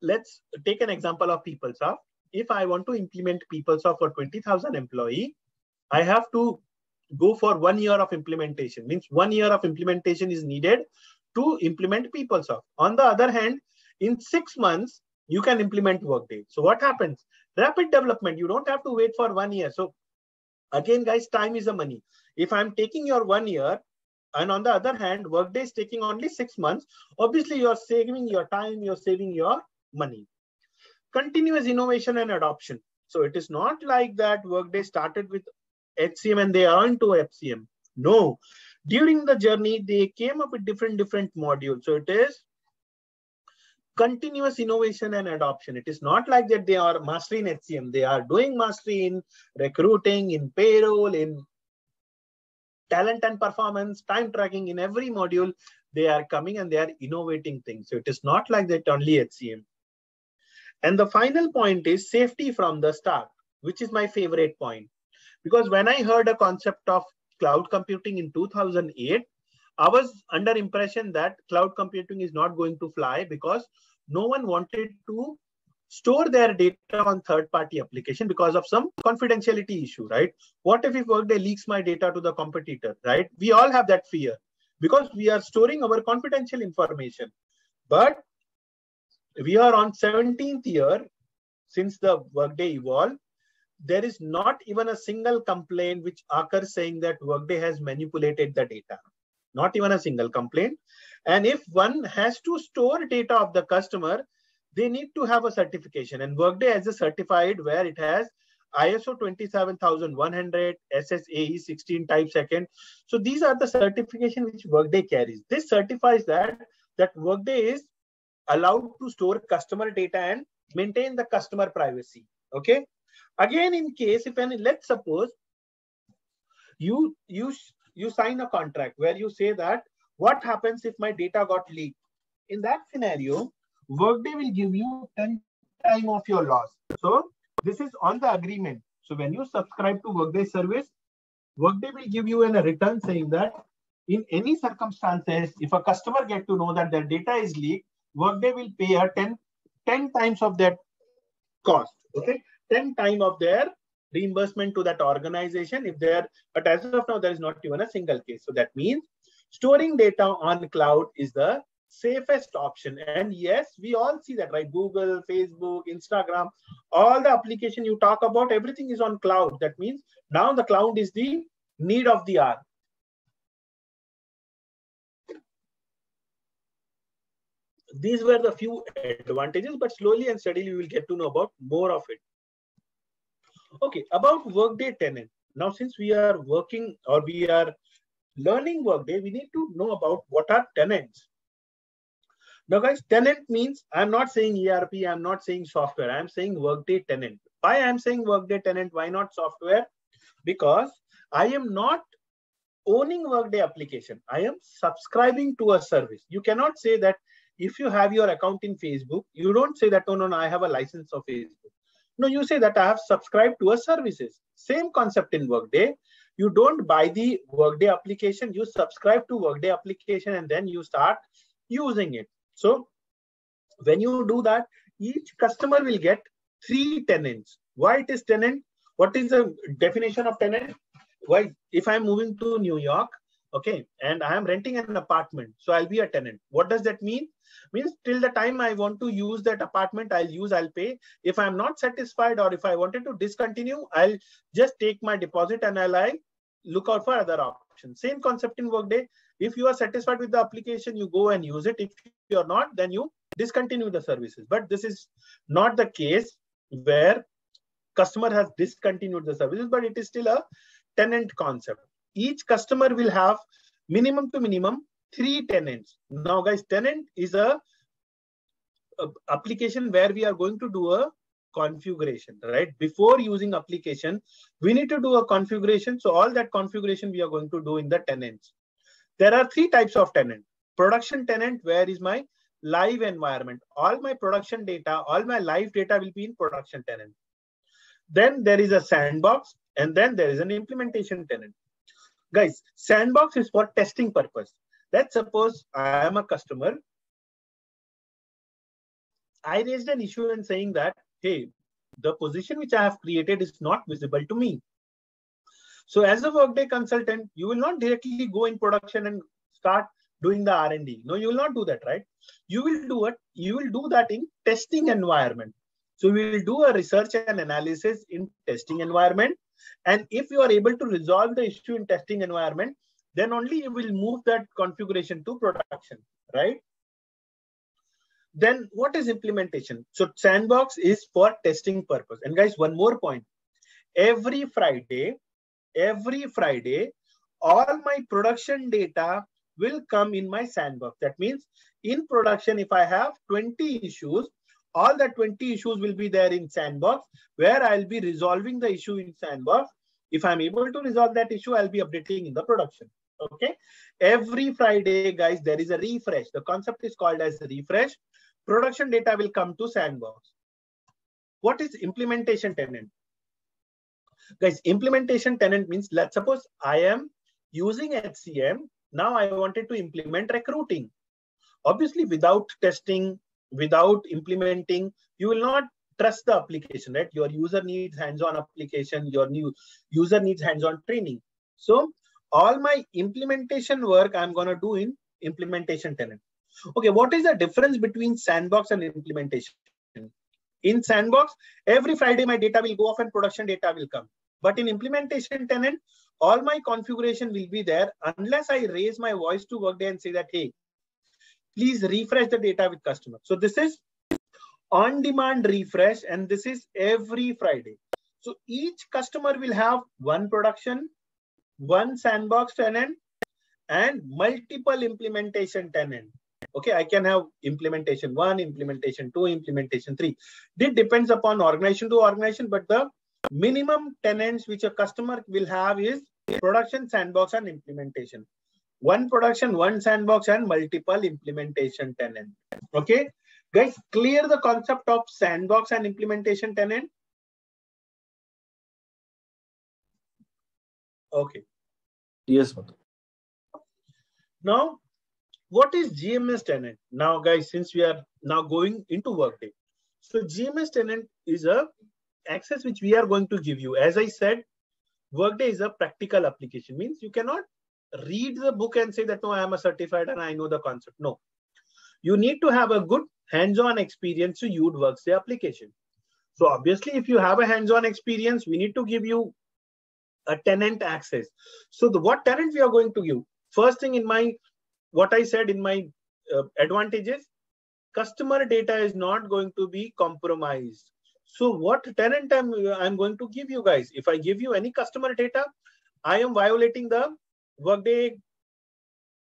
let's take an example of PeopleSoft. If I want to implement PeopleSoft for twenty thousand employee, I have to go for one year of implementation. Means one year of implementation is needed to implement PeopleSoft. On the other hand, in six months, you can implement Workday. So what happens? Rapid development. You don't have to wait for one year. So again, guys, time is a money. If I'm taking your one year and on the other hand, Workday is taking only six months, obviously you're saving your time, you're saving your money. Continuous innovation and adoption. So it is not like that Workday started with H C M and they are on to H C M. No, during the journey, they came up with different, different modules. So it is continuous innovation and adoption. It is not like that they are mastery in H C M. They are doing mastery in recruiting, in payroll, in talent and performance, time tracking. In every module, they are coming and they are innovating things. So it is not like that only H C M. And the final point is safety from the start, which is my favorite point. Because when I heard a concept of cloud computing in two thousand eight, I was under impression that cloud computing is not going to fly because no one wanted to store their data on third-party application because of some confidentiality issue, right? What if Workday leaks my data to the competitor, right? We all have that fear because we are storing our confidential information. But we are on seventeenth year since the Workday evolved. there is not even a single complaint which occurs saying that Workday has manipulated the data. Not even a single complaint. And if one has to store data of the customer, they need to have a certification. And Workday has a certified where it has I S O twenty-seven thousand one hundred, S S A E sixteen type second. So these are the certification which Workday carries. This certifies that, that Workday is allowed to store customer data and maintain the customer privacy. Okay. Again, in case if any, let's suppose you, you, you sign a contract where you say that what happens if my data got leaked? In that scenario, Workday will give you ten times of your loss. So this is on the agreement. So when you subscribe to Workday service, Workday will give you in a return saying that in any circumstances, if a customer get to know that their data is leaked, Workday will pay a ten times of that cost. Okay, ten times of their reimbursement to that organization. If they're, but as of now, there is not even a single case. So that means storing data on cloud is the safest option. And yes, we all see that, right? Google, Facebook, Instagram, all the application you talk about, everything is on cloud. That means now the cloud is the need of the hour. These were the few advantages, but slowly and steadily we will get to know about more of it. Okay, about Workday tenant. Now, since we are working or we are learning Workday, we need to know about what are tenants. Now guys, tenant means I'm not saying E R P, I'm not saying software, I'm saying Workday tenant. Why I'm saying Workday tenant, why not software? Because I am not owning Workday application. I am subscribing to a service. You cannot say that if you have your account in Facebook, you don't say that, oh, no, no, I have a license of Facebook. No, you say that I have subscribed to a services. Same concept in Workday. You don't buy the Workday application. You subscribe to Workday application and then you start using it. So when you do that, each customer will get three tenants. Why it is tenant? What is the definition of tenant? Why, if I'm moving to New York, okay, and I am renting an apartment, so I'll be a tenant. What does that mean? Means till the time I want to use that apartment, I'll use, I'll pay. If I'm not satisfied or if I wanted to discontinue, I'll just take my deposit and I'll, I'll look out for other options. Same concept in Workday. If you are satisfied with the application, you go and use it. If you are not, then you discontinue the services. But this is not the case where customer has discontinued the services, but it is still a tenant concept. Each customer will have minimum to minimum three tenants. Now guys, tenant is a, a application where we are going to do a configuration, right? Before using application, we need to do a configuration. So all that configuration we are going to do in the tenants. There are three types of tenant. Production tenant, where is my live environment? All my production data, all my live data will be in production tenant. Then there is a sandbox, and then there is an implementation tenant. Guys, sandbox is for testing purpose. Let's suppose I am a customer. I raised an issue and saying that, hey, the position which I have created is not visible to me. So as a Workday consultant, you will not directly go in production and start doing the R and D. No, you will not do that, right? You will do it. You will do that in testing environment. So we will do a research and analysis in testing environment. And if you are able to resolve the issue in testing environment, then only you will move that configuration to production, right? Then what is implementation? So sandbox is for testing purpose. And guys, one more point. Every Friday, every Friday, all my production data will come in my sandbox. That means in production, if I have twenty issues, all the twenty issues will be there in sandbox, where I'll be resolving the issue in sandbox. If I'm able to resolve that issue, I'll be updating in the production. Okay. Every Friday, guys, there is a refresh. The concept is called as a refresh. Production data will come to sandbox. What is implementation tenant? Guys, implementation tenant means, let's suppose I am using H C M. Now I wanted to implement recruiting. Obviously, without testing, without implementing, you will not trust the application, right? Your user needs hands-on application, your new user needs hands-on training. So all my implementation work I'm going to do in implementation tenant. Okay, what is the difference between sandbox and implementation? In sandbox, every Friday my data will go off and production data will come. But in implementation tenant, all my configuration will be there unless I raise my voice to Workday and say that, hey, please refresh the data with customer. So this is on-demand refresh, and this is every Friday. So each customer will have one production, one sandbox tenant, and multiple implementation tenant. Okay, I can have implementation one, implementation two, implementation three. It depends upon organization to organization, but the minimum tenants which a customer will have is production, sandbox, and implementation. One production, one sandbox, and multiple implementation tenant. Okay, guys, clear the concept of sandbox and implementation tenant. Okay. Yes, Manthan. Now, what is G M S tenant? Now, guys, since we are now going into Workday, so G M S tenant is a access which we are going to give you. As I said, Workday is a practical application. Means you cannot read the book and say that, no, I am a certified and I know the concept. No, you need to have a good hands-on experience to use Workday application. So obviously, if you have a hands-on experience, we need to give you a tenant access. So the, what tenant we are going to give? First thing in my, what I said in my uh, advantages, customer data is not going to be compromised. So what tenant I'm, I'm going to give you guys? If I give you any customer data, I am violating the Workday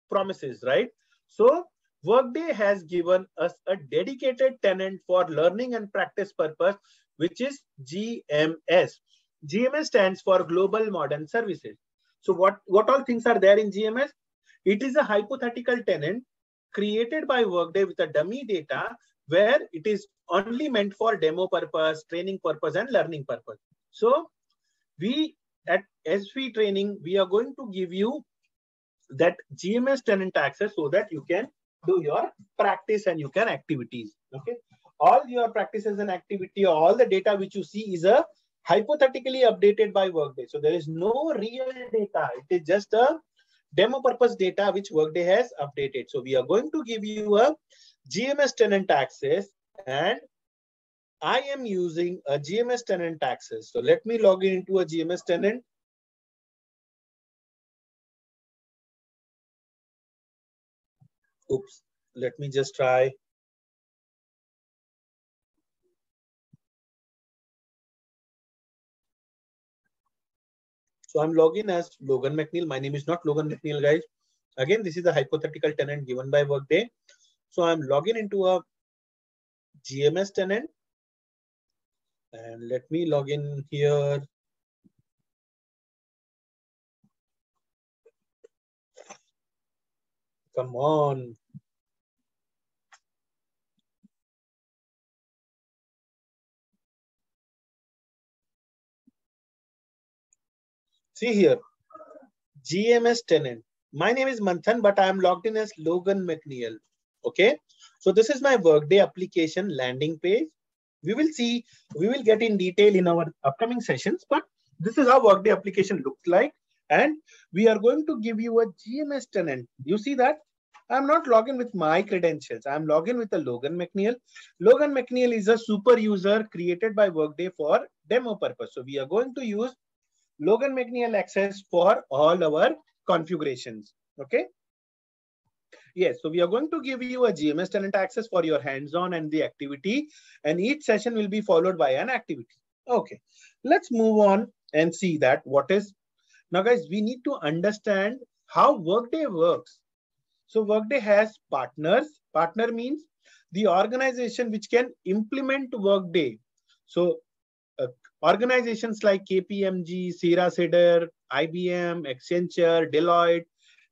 promises, right? So Workday has given us a dedicated tenant for learning and practice purpose, which is G M S. G M S stands for Global Modern Services. So what, what all things are there in G M S? It is a hypothetical tenant created by Workday with a dummy data where it is only meant for demo purpose, training purpose, and learning purpose. So we at S V training, we are going to give you that G M S tenant access so that you can do your practice and you can activities. Okay. All your practices and activity, all the data which you see is a hypothetically updated by Workday. So there is no real data. It is just a demo purpose data which Workday has updated. So we are going to give you a G M S tenant access, and I am using a G M S tenant access. So let me log in into a G M S tenant. Oops, let me just try. So I'm logging as Logan McNeil. My name is not Logan McNeil, guys. Again, this is a hypothetical tenant given by Workday. So I'm logging into a G M S tenant. And let me log in here. Come on. See here, G M S tenant. My name is Manthan, but I am logged in as Logan McNeil. Okay. So this is my Workday application landing page. We will see, we will get in detail in our upcoming sessions, but this is how Workday application looks like. And we are going to give you a G M S tenant. You see that I'm not logging with my credentials. I'm logging with a Logan McNeil. Logan McNeil is a super user created by Workday for demo purpose. So we are going to use Logan McNeil access for all our configurations. Okay. Yes. So we are going to give you a G M S tenant access for your hands-on and the activity, and each session will be followed by an activity. Okay. Let's move on and see that what is now, guys, we need to understand how Workday works. So Workday has partners. Partner means the organization which can implement Workday. So uh, organizations like K P M G, Sierra Cedar, I B M, Accenture, Deloitte,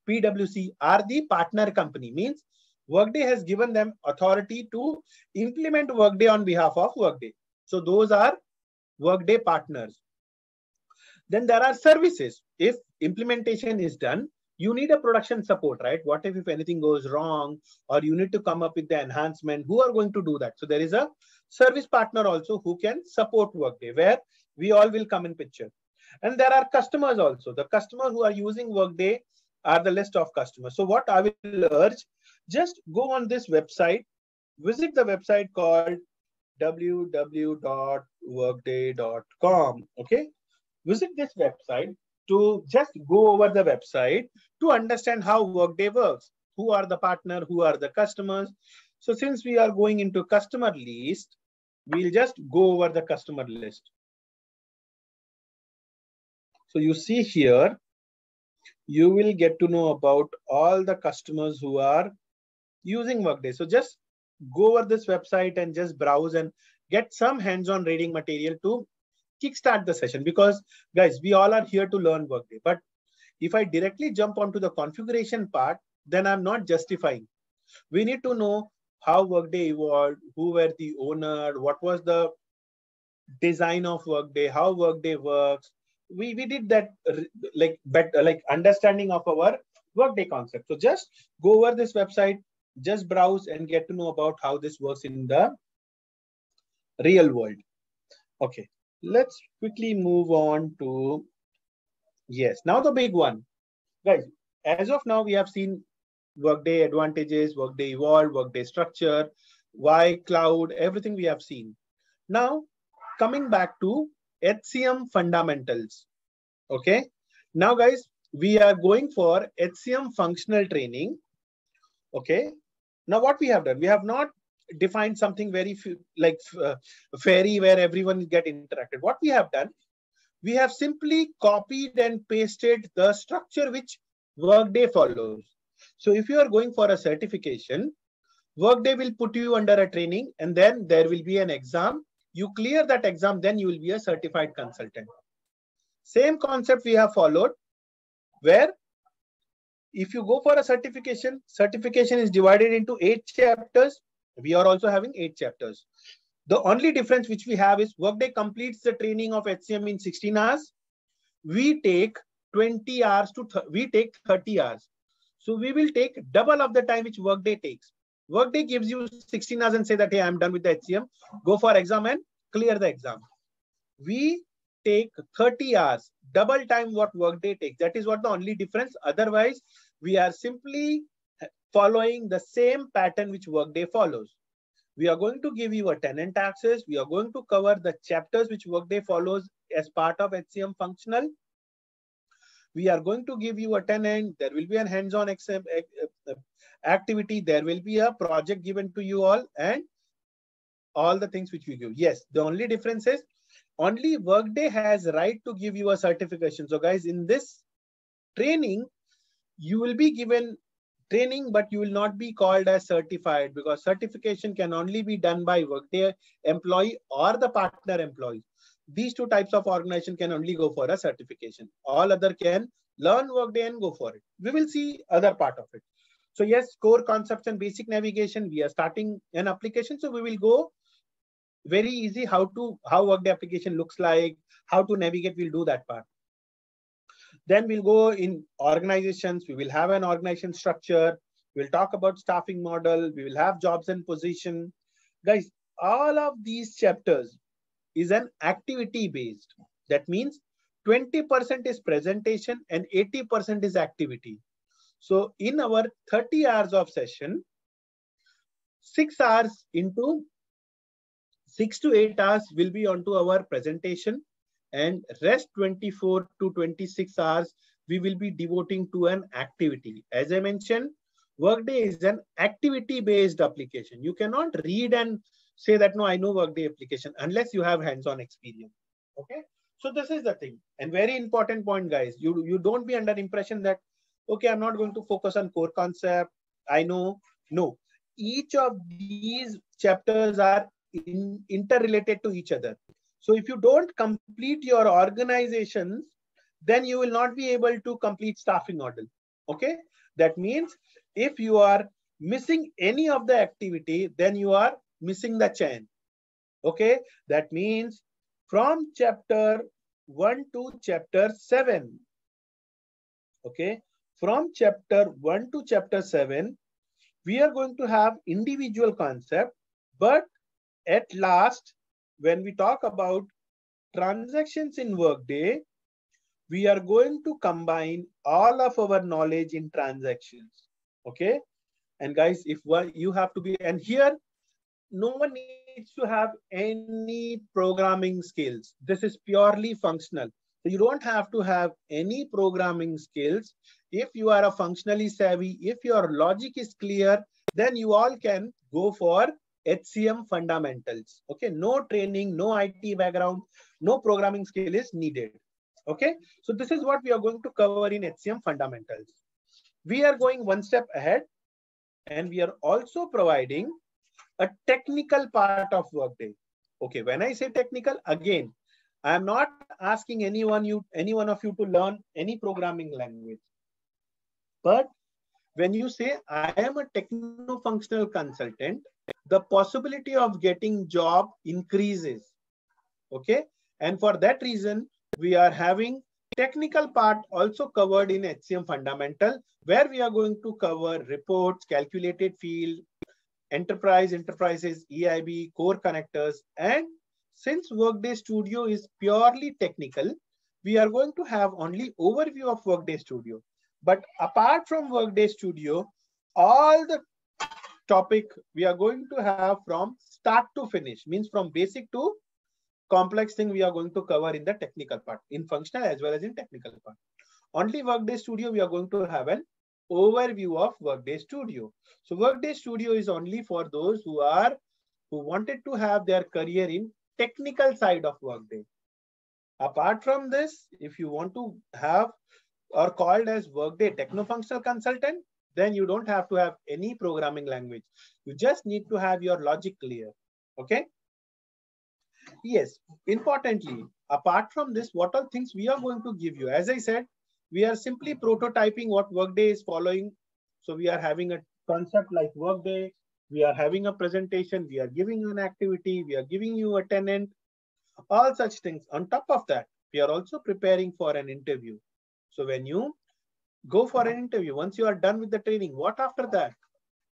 P W C are the partner company. Means Workday has given them authority to implement Workday on behalf of Workday. So those are Workday partners. Then there are services. If implementation is done, you need a production support, right? What if, if anything goes wrong, or you need to come up with the enhancement, who are going to do that? So there is a service partner also who can support Workday, where we all will come in picture. And there are customers also. The customers who are using Workday are the list of customers. So what I will urge, just go on this website, visit the website called w w w dot workday dot com. Okay, visit this website to just go over the website to understand how Workday works. Who are the partner? Who are the customers? So since we are going into customer list, we'll just go over the customer list. So you see here, you will get to know about all the customers who are using Workday. So just go over this website and just browse and get some hands-on reading material to kickstart the session, because guys, we all are here to learn Workday. But if I directly jump onto the configuration part, then I'm not justifying. We need to know how Workday evolved, who were the owner, what was the design of Workday, how Workday works. We, we did that like better, like understanding of our Workday concept. So just go over this website, just browse and get to know about how this works in the real world. Okay, let's quickly move on to, yes, now the big one. Guys, as of now, we have seen Workday advantages, Workday evolved, Workday structure, why cloud, everything we have seen. Now, coming back to H C M fundamentals. Okay, now guys, we are going for H C M functional training. Okay, now what we have done, we have not defined something very few, like uh, fairy where everyone get interacted. What we have done, we have simply copied and pasted the structure which Workday follows. So if you are going for a certification, Workday will put you under a training and then there will be an exam. You clear that exam, then you will be a certified consultant. Same concept we have followed, where if you go for a certification, certification is divided into eight chapters. We are also having eight chapters. The only difference which we have is Workday completes the training of H C M in sixteen hours. We take twenty hours to, we take thirty hours. So we will take double of the time which Workday takes. Workday gives you sixteen hours and say that, hey, I'm done with the H C M. Go for exam and clear the exam. We take thirty hours, double time what Workday takes. That is what the only difference. Otherwise, we are simply following the same pattern which Workday follows. We are going to give you a tenant access. We are going to cover the chapters which Workday follows as part of H C M functional. We are going to give you a tenant. There will be a hands-on activity. There will be a project given to you all and all the things which we give. Yes, the only difference is only Workday has right to give you a certification. So guys, in this training, you will be given training, but you will not be called as certified, because certification can only be done by Workday employee or the partner employee. These two types of organization can only go for a certification. All other can learn Workday and go for it. We will see other part of it. So yes, core concepts and basic navigation. We are starting an application. So we will go very easy how to, how Workday application looks like, how to navigate. We'll do that part. Then we'll go in organizations. We will have an organization structure. We'll talk about staffing model. We will have jobs and position. Guys, all of these chapters is an activity based. That means twenty percent is presentation and eighty percent is activity. So in our thirty hours of session, six hours into six to eight hours will be onto our presentation, and rest twenty-four to twenty-six hours, we will be devoting to an activity. As I mentioned, Workday is an activity based application. You cannot read and say that, no, I know Workday application, unless you have hands-on experience. Okay, so this is the thing. And very important point, guys, you, you don't be under impression that, okay, I'm not going to focus on core concept. I know, no, each of these chapters are in, interrelated to each other. So if you don't complete your organizations, then you will not be able to complete staffing model. Okay, that means if you are missing any of the activity, then you are missing the chain. Okay, that means from chapter one to chapter seven. Okay, from chapter one to chapter seven, we are going to have individual concept, but at last, when we talk about transactions in Workday, we are going to combine all of our knowledge in transactions. Okay, and guys, if you have to be, and here, no one needs to have any programming skills. This is purely functional. So you don't have to have any programming skills. If you are a functionally savvy, if your logic is clear, then you all can go for H C M fundamentals. Okay, no training, no I T background, no programming skill is needed. Okay, so this is what we are going to cover in H C M fundamentals. We are going one step ahead and we are also providing a technical part of Workday. Okay, when I say technical, again, I am not asking anyone you, any one of you to learn any programming language. But when you say, I am a techno-functional consultant, the possibility of getting job increases. Okay. And for that reason, we are having technical part also covered in H C M fundamental, where we are going to cover reports, calculated field, enterprise, enterprises, E I B, core connectors. And since Workday Studio is purely technical, we are going to have only overview of Workday Studio. But apart from Workday Studio, all the topic we are going to have from start to finish, means from basic to complex thing we are going to cover in the technical part, in functional as well as in technical part. Only Workday Studio, we are going to have an overview of Workday Studio. So Workday Studio is only for those who are, who wanted to have their career in technical side of Workday. Apart from this, if you want to have or called as Workday techno-functional consultant, then you don't have to have any programming language. You just need to have your logic clear. Okay. Yes. Importantly, apart from this, what are things we are going to give you? As I said, we are simply prototyping what Workday is following. So we are having a concept like Workday. We are having a presentation. We are giving you an activity. We are giving you a tenant, all such things. On top of that, we are also preparing for an interview. So when you go for an interview, once you are done with the training, what after that?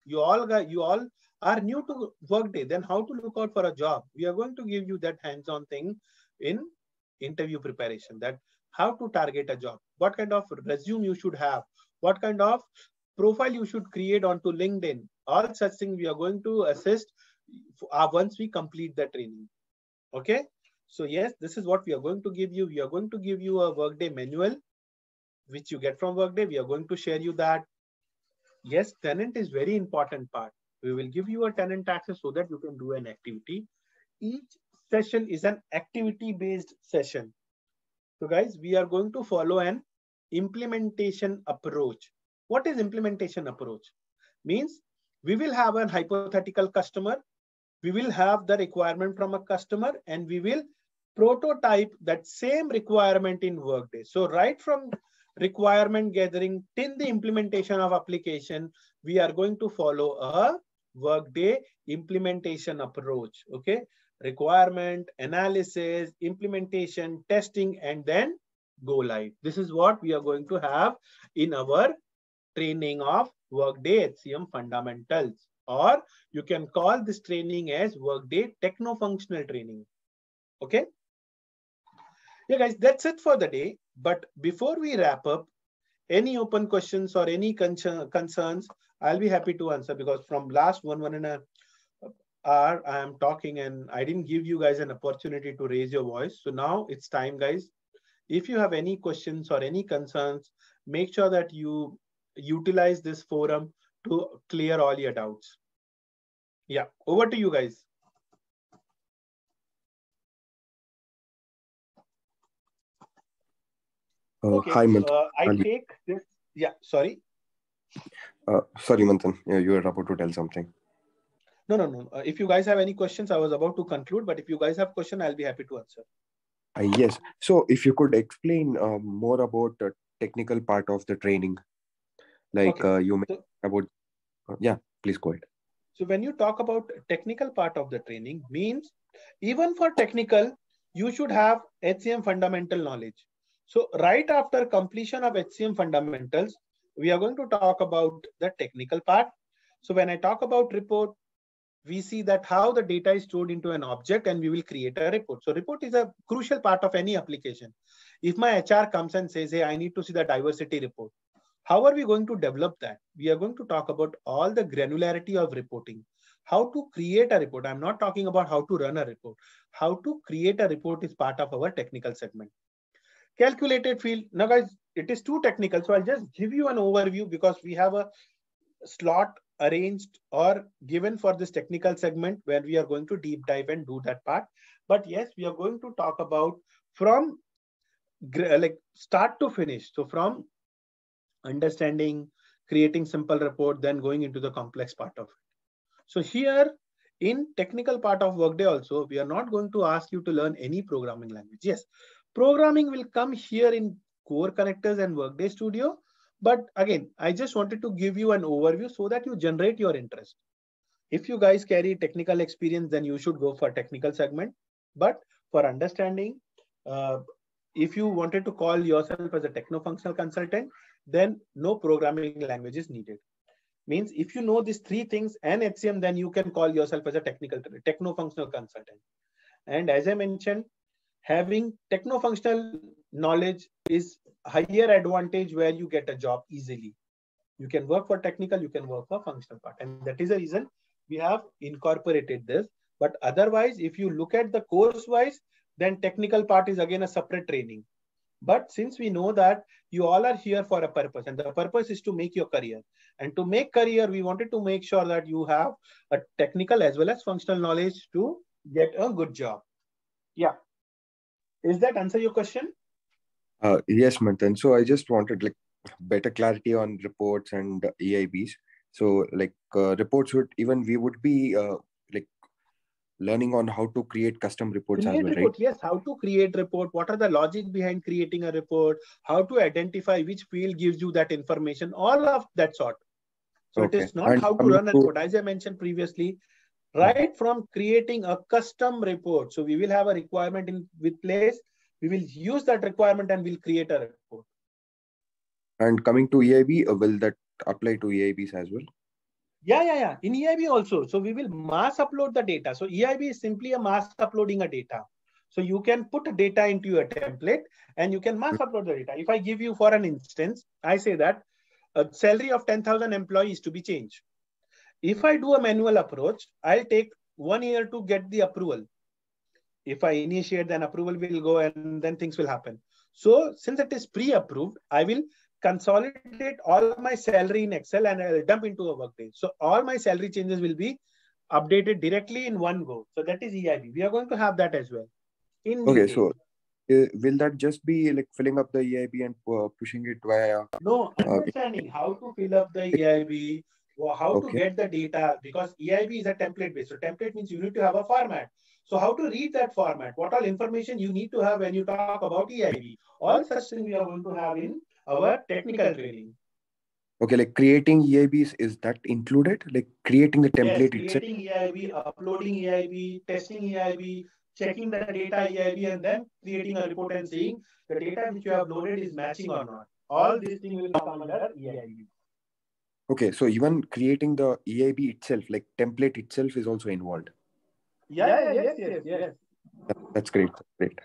You all got, you all are new to Workday, then how to look out for a job? We are going to give you that hands-on thing in interview preparation, that how to target a job, what kind of resume you should have, what kind of profile you should create onto LinkedIn, all such things we are going to assist once we complete the training. Okay. So yes, this is what we are going to give you. We are going to give you a Workday manual, which you get from Workday. We are going to share you that. Yes, tenant is very important part. We will give you a tenant access so that you can do an activity. Each session is an activity-based session. So guys, we are going to follow an implementation approach. What is implementation approach? Means we will have a hypothetical customer. We will have the requirement from a customer and we will prototype that same requirement in Workday. So right from requirement gathering till the implementation of application, we are going to follow a Workday implementation approach. Okay. Requirement, analysis, implementation, testing, and then go live. This is what we are going to have in our training of Workday H C M fundamentals, or you can call this training as Workday techno-functional training. Okay. Yeah, guys, that's it for the day. But before we wrap up, any open questions or any concerns, I'll be happy to answer, because from last one, one and a hour, I am talking and I didn't give you guys an opportunity to raise your voice. So now it's time, guys. If you have any questions or any concerns, make sure that you utilize this forum to clear all your doubts. Yeah, over to you guys. Uh, okay. Hi, Manthan. Uh, I take this. Yeah, sorry. Uh, sorry, Manthan. Yeah, you were about to tell something. No, no, no. Uh, if you guys have any questions, I was about to conclude. But if you guys have questions, I'll be happy to answer. Uh, yes. So if you could explain uh, more about the technical part of the training, like okay. uh, you mentioned so, about. Uh, yeah, please go ahead. So when you talk about technical part of the training, means even for technical, you should have H C M fundamental knowledge. So right after completion of H C M fundamentals, we are going to talk about the technical part. So when I talk about report, we see that how the data is stored into an object and we will create a report. So report is a crucial part of any application. If my H R comes and says, hey, I need to see the diversity report, How are we going to develop that? We are going to talk about all the granularity of reporting, how to create a report. I'm not talking about how to run a report. How to create a report is part of our technical segment. Calculated field. Now guys, it is too technical. So I'll just give you an overview because we have a slot arranged or given for this technical segment where we are going to deep dive and do that part. But yes, we are going to talk about from like start to finish. So from understanding, creating simple report, then going into the complex part of it. So here in technical part of Workday also, we are not going to ask you to learn any programming language. Yes, programming will come here in Core Connectors and Workday Studio. But again, I just wanted to give you an overview so that you generate your interest. If you guys carry technical experience, then you should go for technical segment. But for understanding, uh, if you wanted to call yourself as a techno-functional consultant, then no programming language is needed. Means if you know these three things and H C M, then you can call yourself as a technical techno-functional consultant. And as I mentioned, having techno-functional knowledge is higher advantage where you get a job easily. You can work for technical, you can work for functional part. And that is the reason we have incorporated this. But otherwise, if you look at the course wise, then technical part is again a separate training. But since we know that you all are here for a purpose and the purpose is to make your career, and to make career, we wanted to make sure that you have a technical as well as functional knowledge to get a good job. Yeah. Is that answer your question? Uh, yes, Manthan. So I just wanted like better clarity on reports and uh, E I Bs. So like uh, reports would even we would be uh, like learning on how to create custom reports create as well, report, right? Yes, how to create report. What are the logic behind creating a report? How to identify which field gives you that information? All of that sort. So okay. It is not and how to I'm run to... a report. As I mentioned previously, right from creating a custom report. So we will have a requirement in with place. We will use that requirement and we'll create a report. And coming to E I B, will that apply to E I Bs as well? Yeah, yeah, yeah. In E I B also. So we will mass upload the data. So E I B is simply a mass uploading a data. So you can put data into a template and you can mass upload the data. If I give you for an instance, I say that a salary of ten thousand employees to be changed. If I do a manual approach, I'll take one year to get the approval. If I initiate, then approval will go and then things will happen. So since it is pre-approved, I will consolidate all my salary in Excel and I'll dump into a Workday. So all my salary changes will be updated directly in one go. So that is E I B. We are going to have that as well. In okay, detail. So uh, will that just be like filling up the E I B and uh, pushing it via... No, understanding uh, how to fill up the E I B, how okay. to get the data, because E I B is a template based. So template means you need to have a format. So how to read that format, what all information you need to have when you talk about E I B. All such things we are going to have in our technical training. Okay, like creating E I Bs, is that included? Like creating the template yes, itself? Creating E I B, uploading E I B, testing E I B, checking the data E I B, and then creating a report and saying the data which you have loaded is matching or not. All these things will come under E I B. Okay, so even creating the E I B itself, like template itself is also involved. Yeah, yeah, yes, yes, yes. That's great. That's great.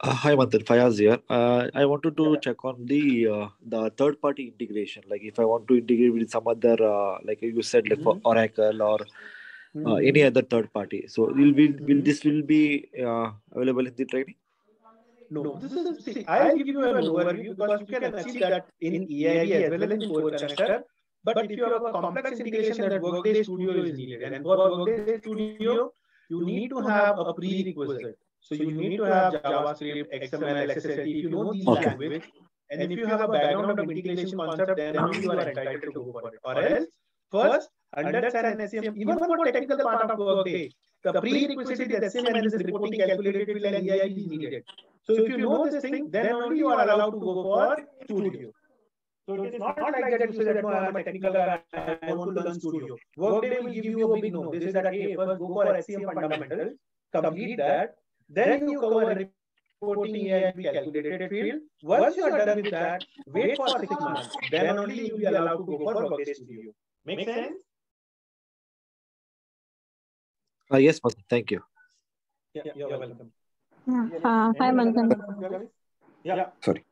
Uh, hi, Manthan. Fayaz here. Uh, I wanted to yeah. check on the uh, the third party integration. Like, if I want to integrate with some other, uh, like you said, like mm-hmm. for Oracle or mm-hmm. uh, any other third party. So, will will, mm-hmm. will this will be uh, available in the training? No, no. This is see, I'll give you an overview because you can achieve that in E I B as well as in Core Connector. But, but if, if you have a complex integration that Workday Studio is needed, and for Workday Studio, you need to have a prerequisite. So you need to have JavaScript, X M L, X S S, if you know these okay. language, and if you have a background of integration concept, then you are entitled to go for it. Or else, first, understand S A M, even for technical part of Workday, the prerequisite is S A M and is reporting calculated field and E I B is needed. So if you know this thing, then only you are allowed to go for Studio. So it is not, not like that, that you say that, no, I am a technical guy, I want to learn Studio. Workday will give you a big no. This is that, hey, first go for S A M fundamentals, complete that, then you cover reporting E I B calculated field. Once you are done with that, wait for six months, then only you will be allowed to go for Workday Studio. Make sense? Uh, yes, thank you. Yeah, you're welcome. Yeah. Uh, hi, Manthan. Yeah, sorry.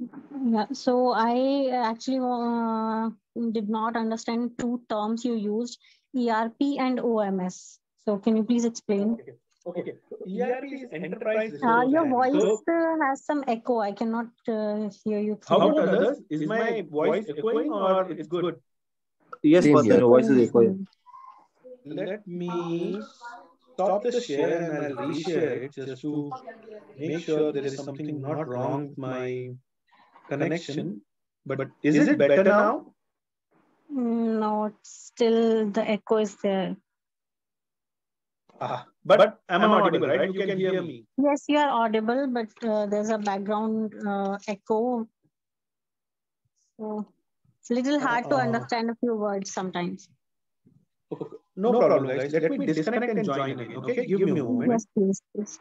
Yeah, so I actually uh, did not understand two terms you used, E R P and O M S. So can you please explain? Okay, okay. okay. So E R P is enterprise. Uh, your voice so, uh, has some echo. I cannot uh, hear you. How about others? Is my voice echoing or it's good? Yes, yes your voice is echoing. Let me stop the share and I'll reshare it just to make sure there is something not wrong with my connection. But, but is, is it better now? No, it's still the echo is there. Ah, but, but I'm, I'm audible, audible, right? You, you can, can hear me. Yes, you are audible, but uh, there's a background uh, echo. So it's a little hard uh, to understand a few words sometimes. Okay. No, no problem, problem guys. Let, Let me disconnect, disconnect and join again. Okay, give me a moment. Yes, please, please.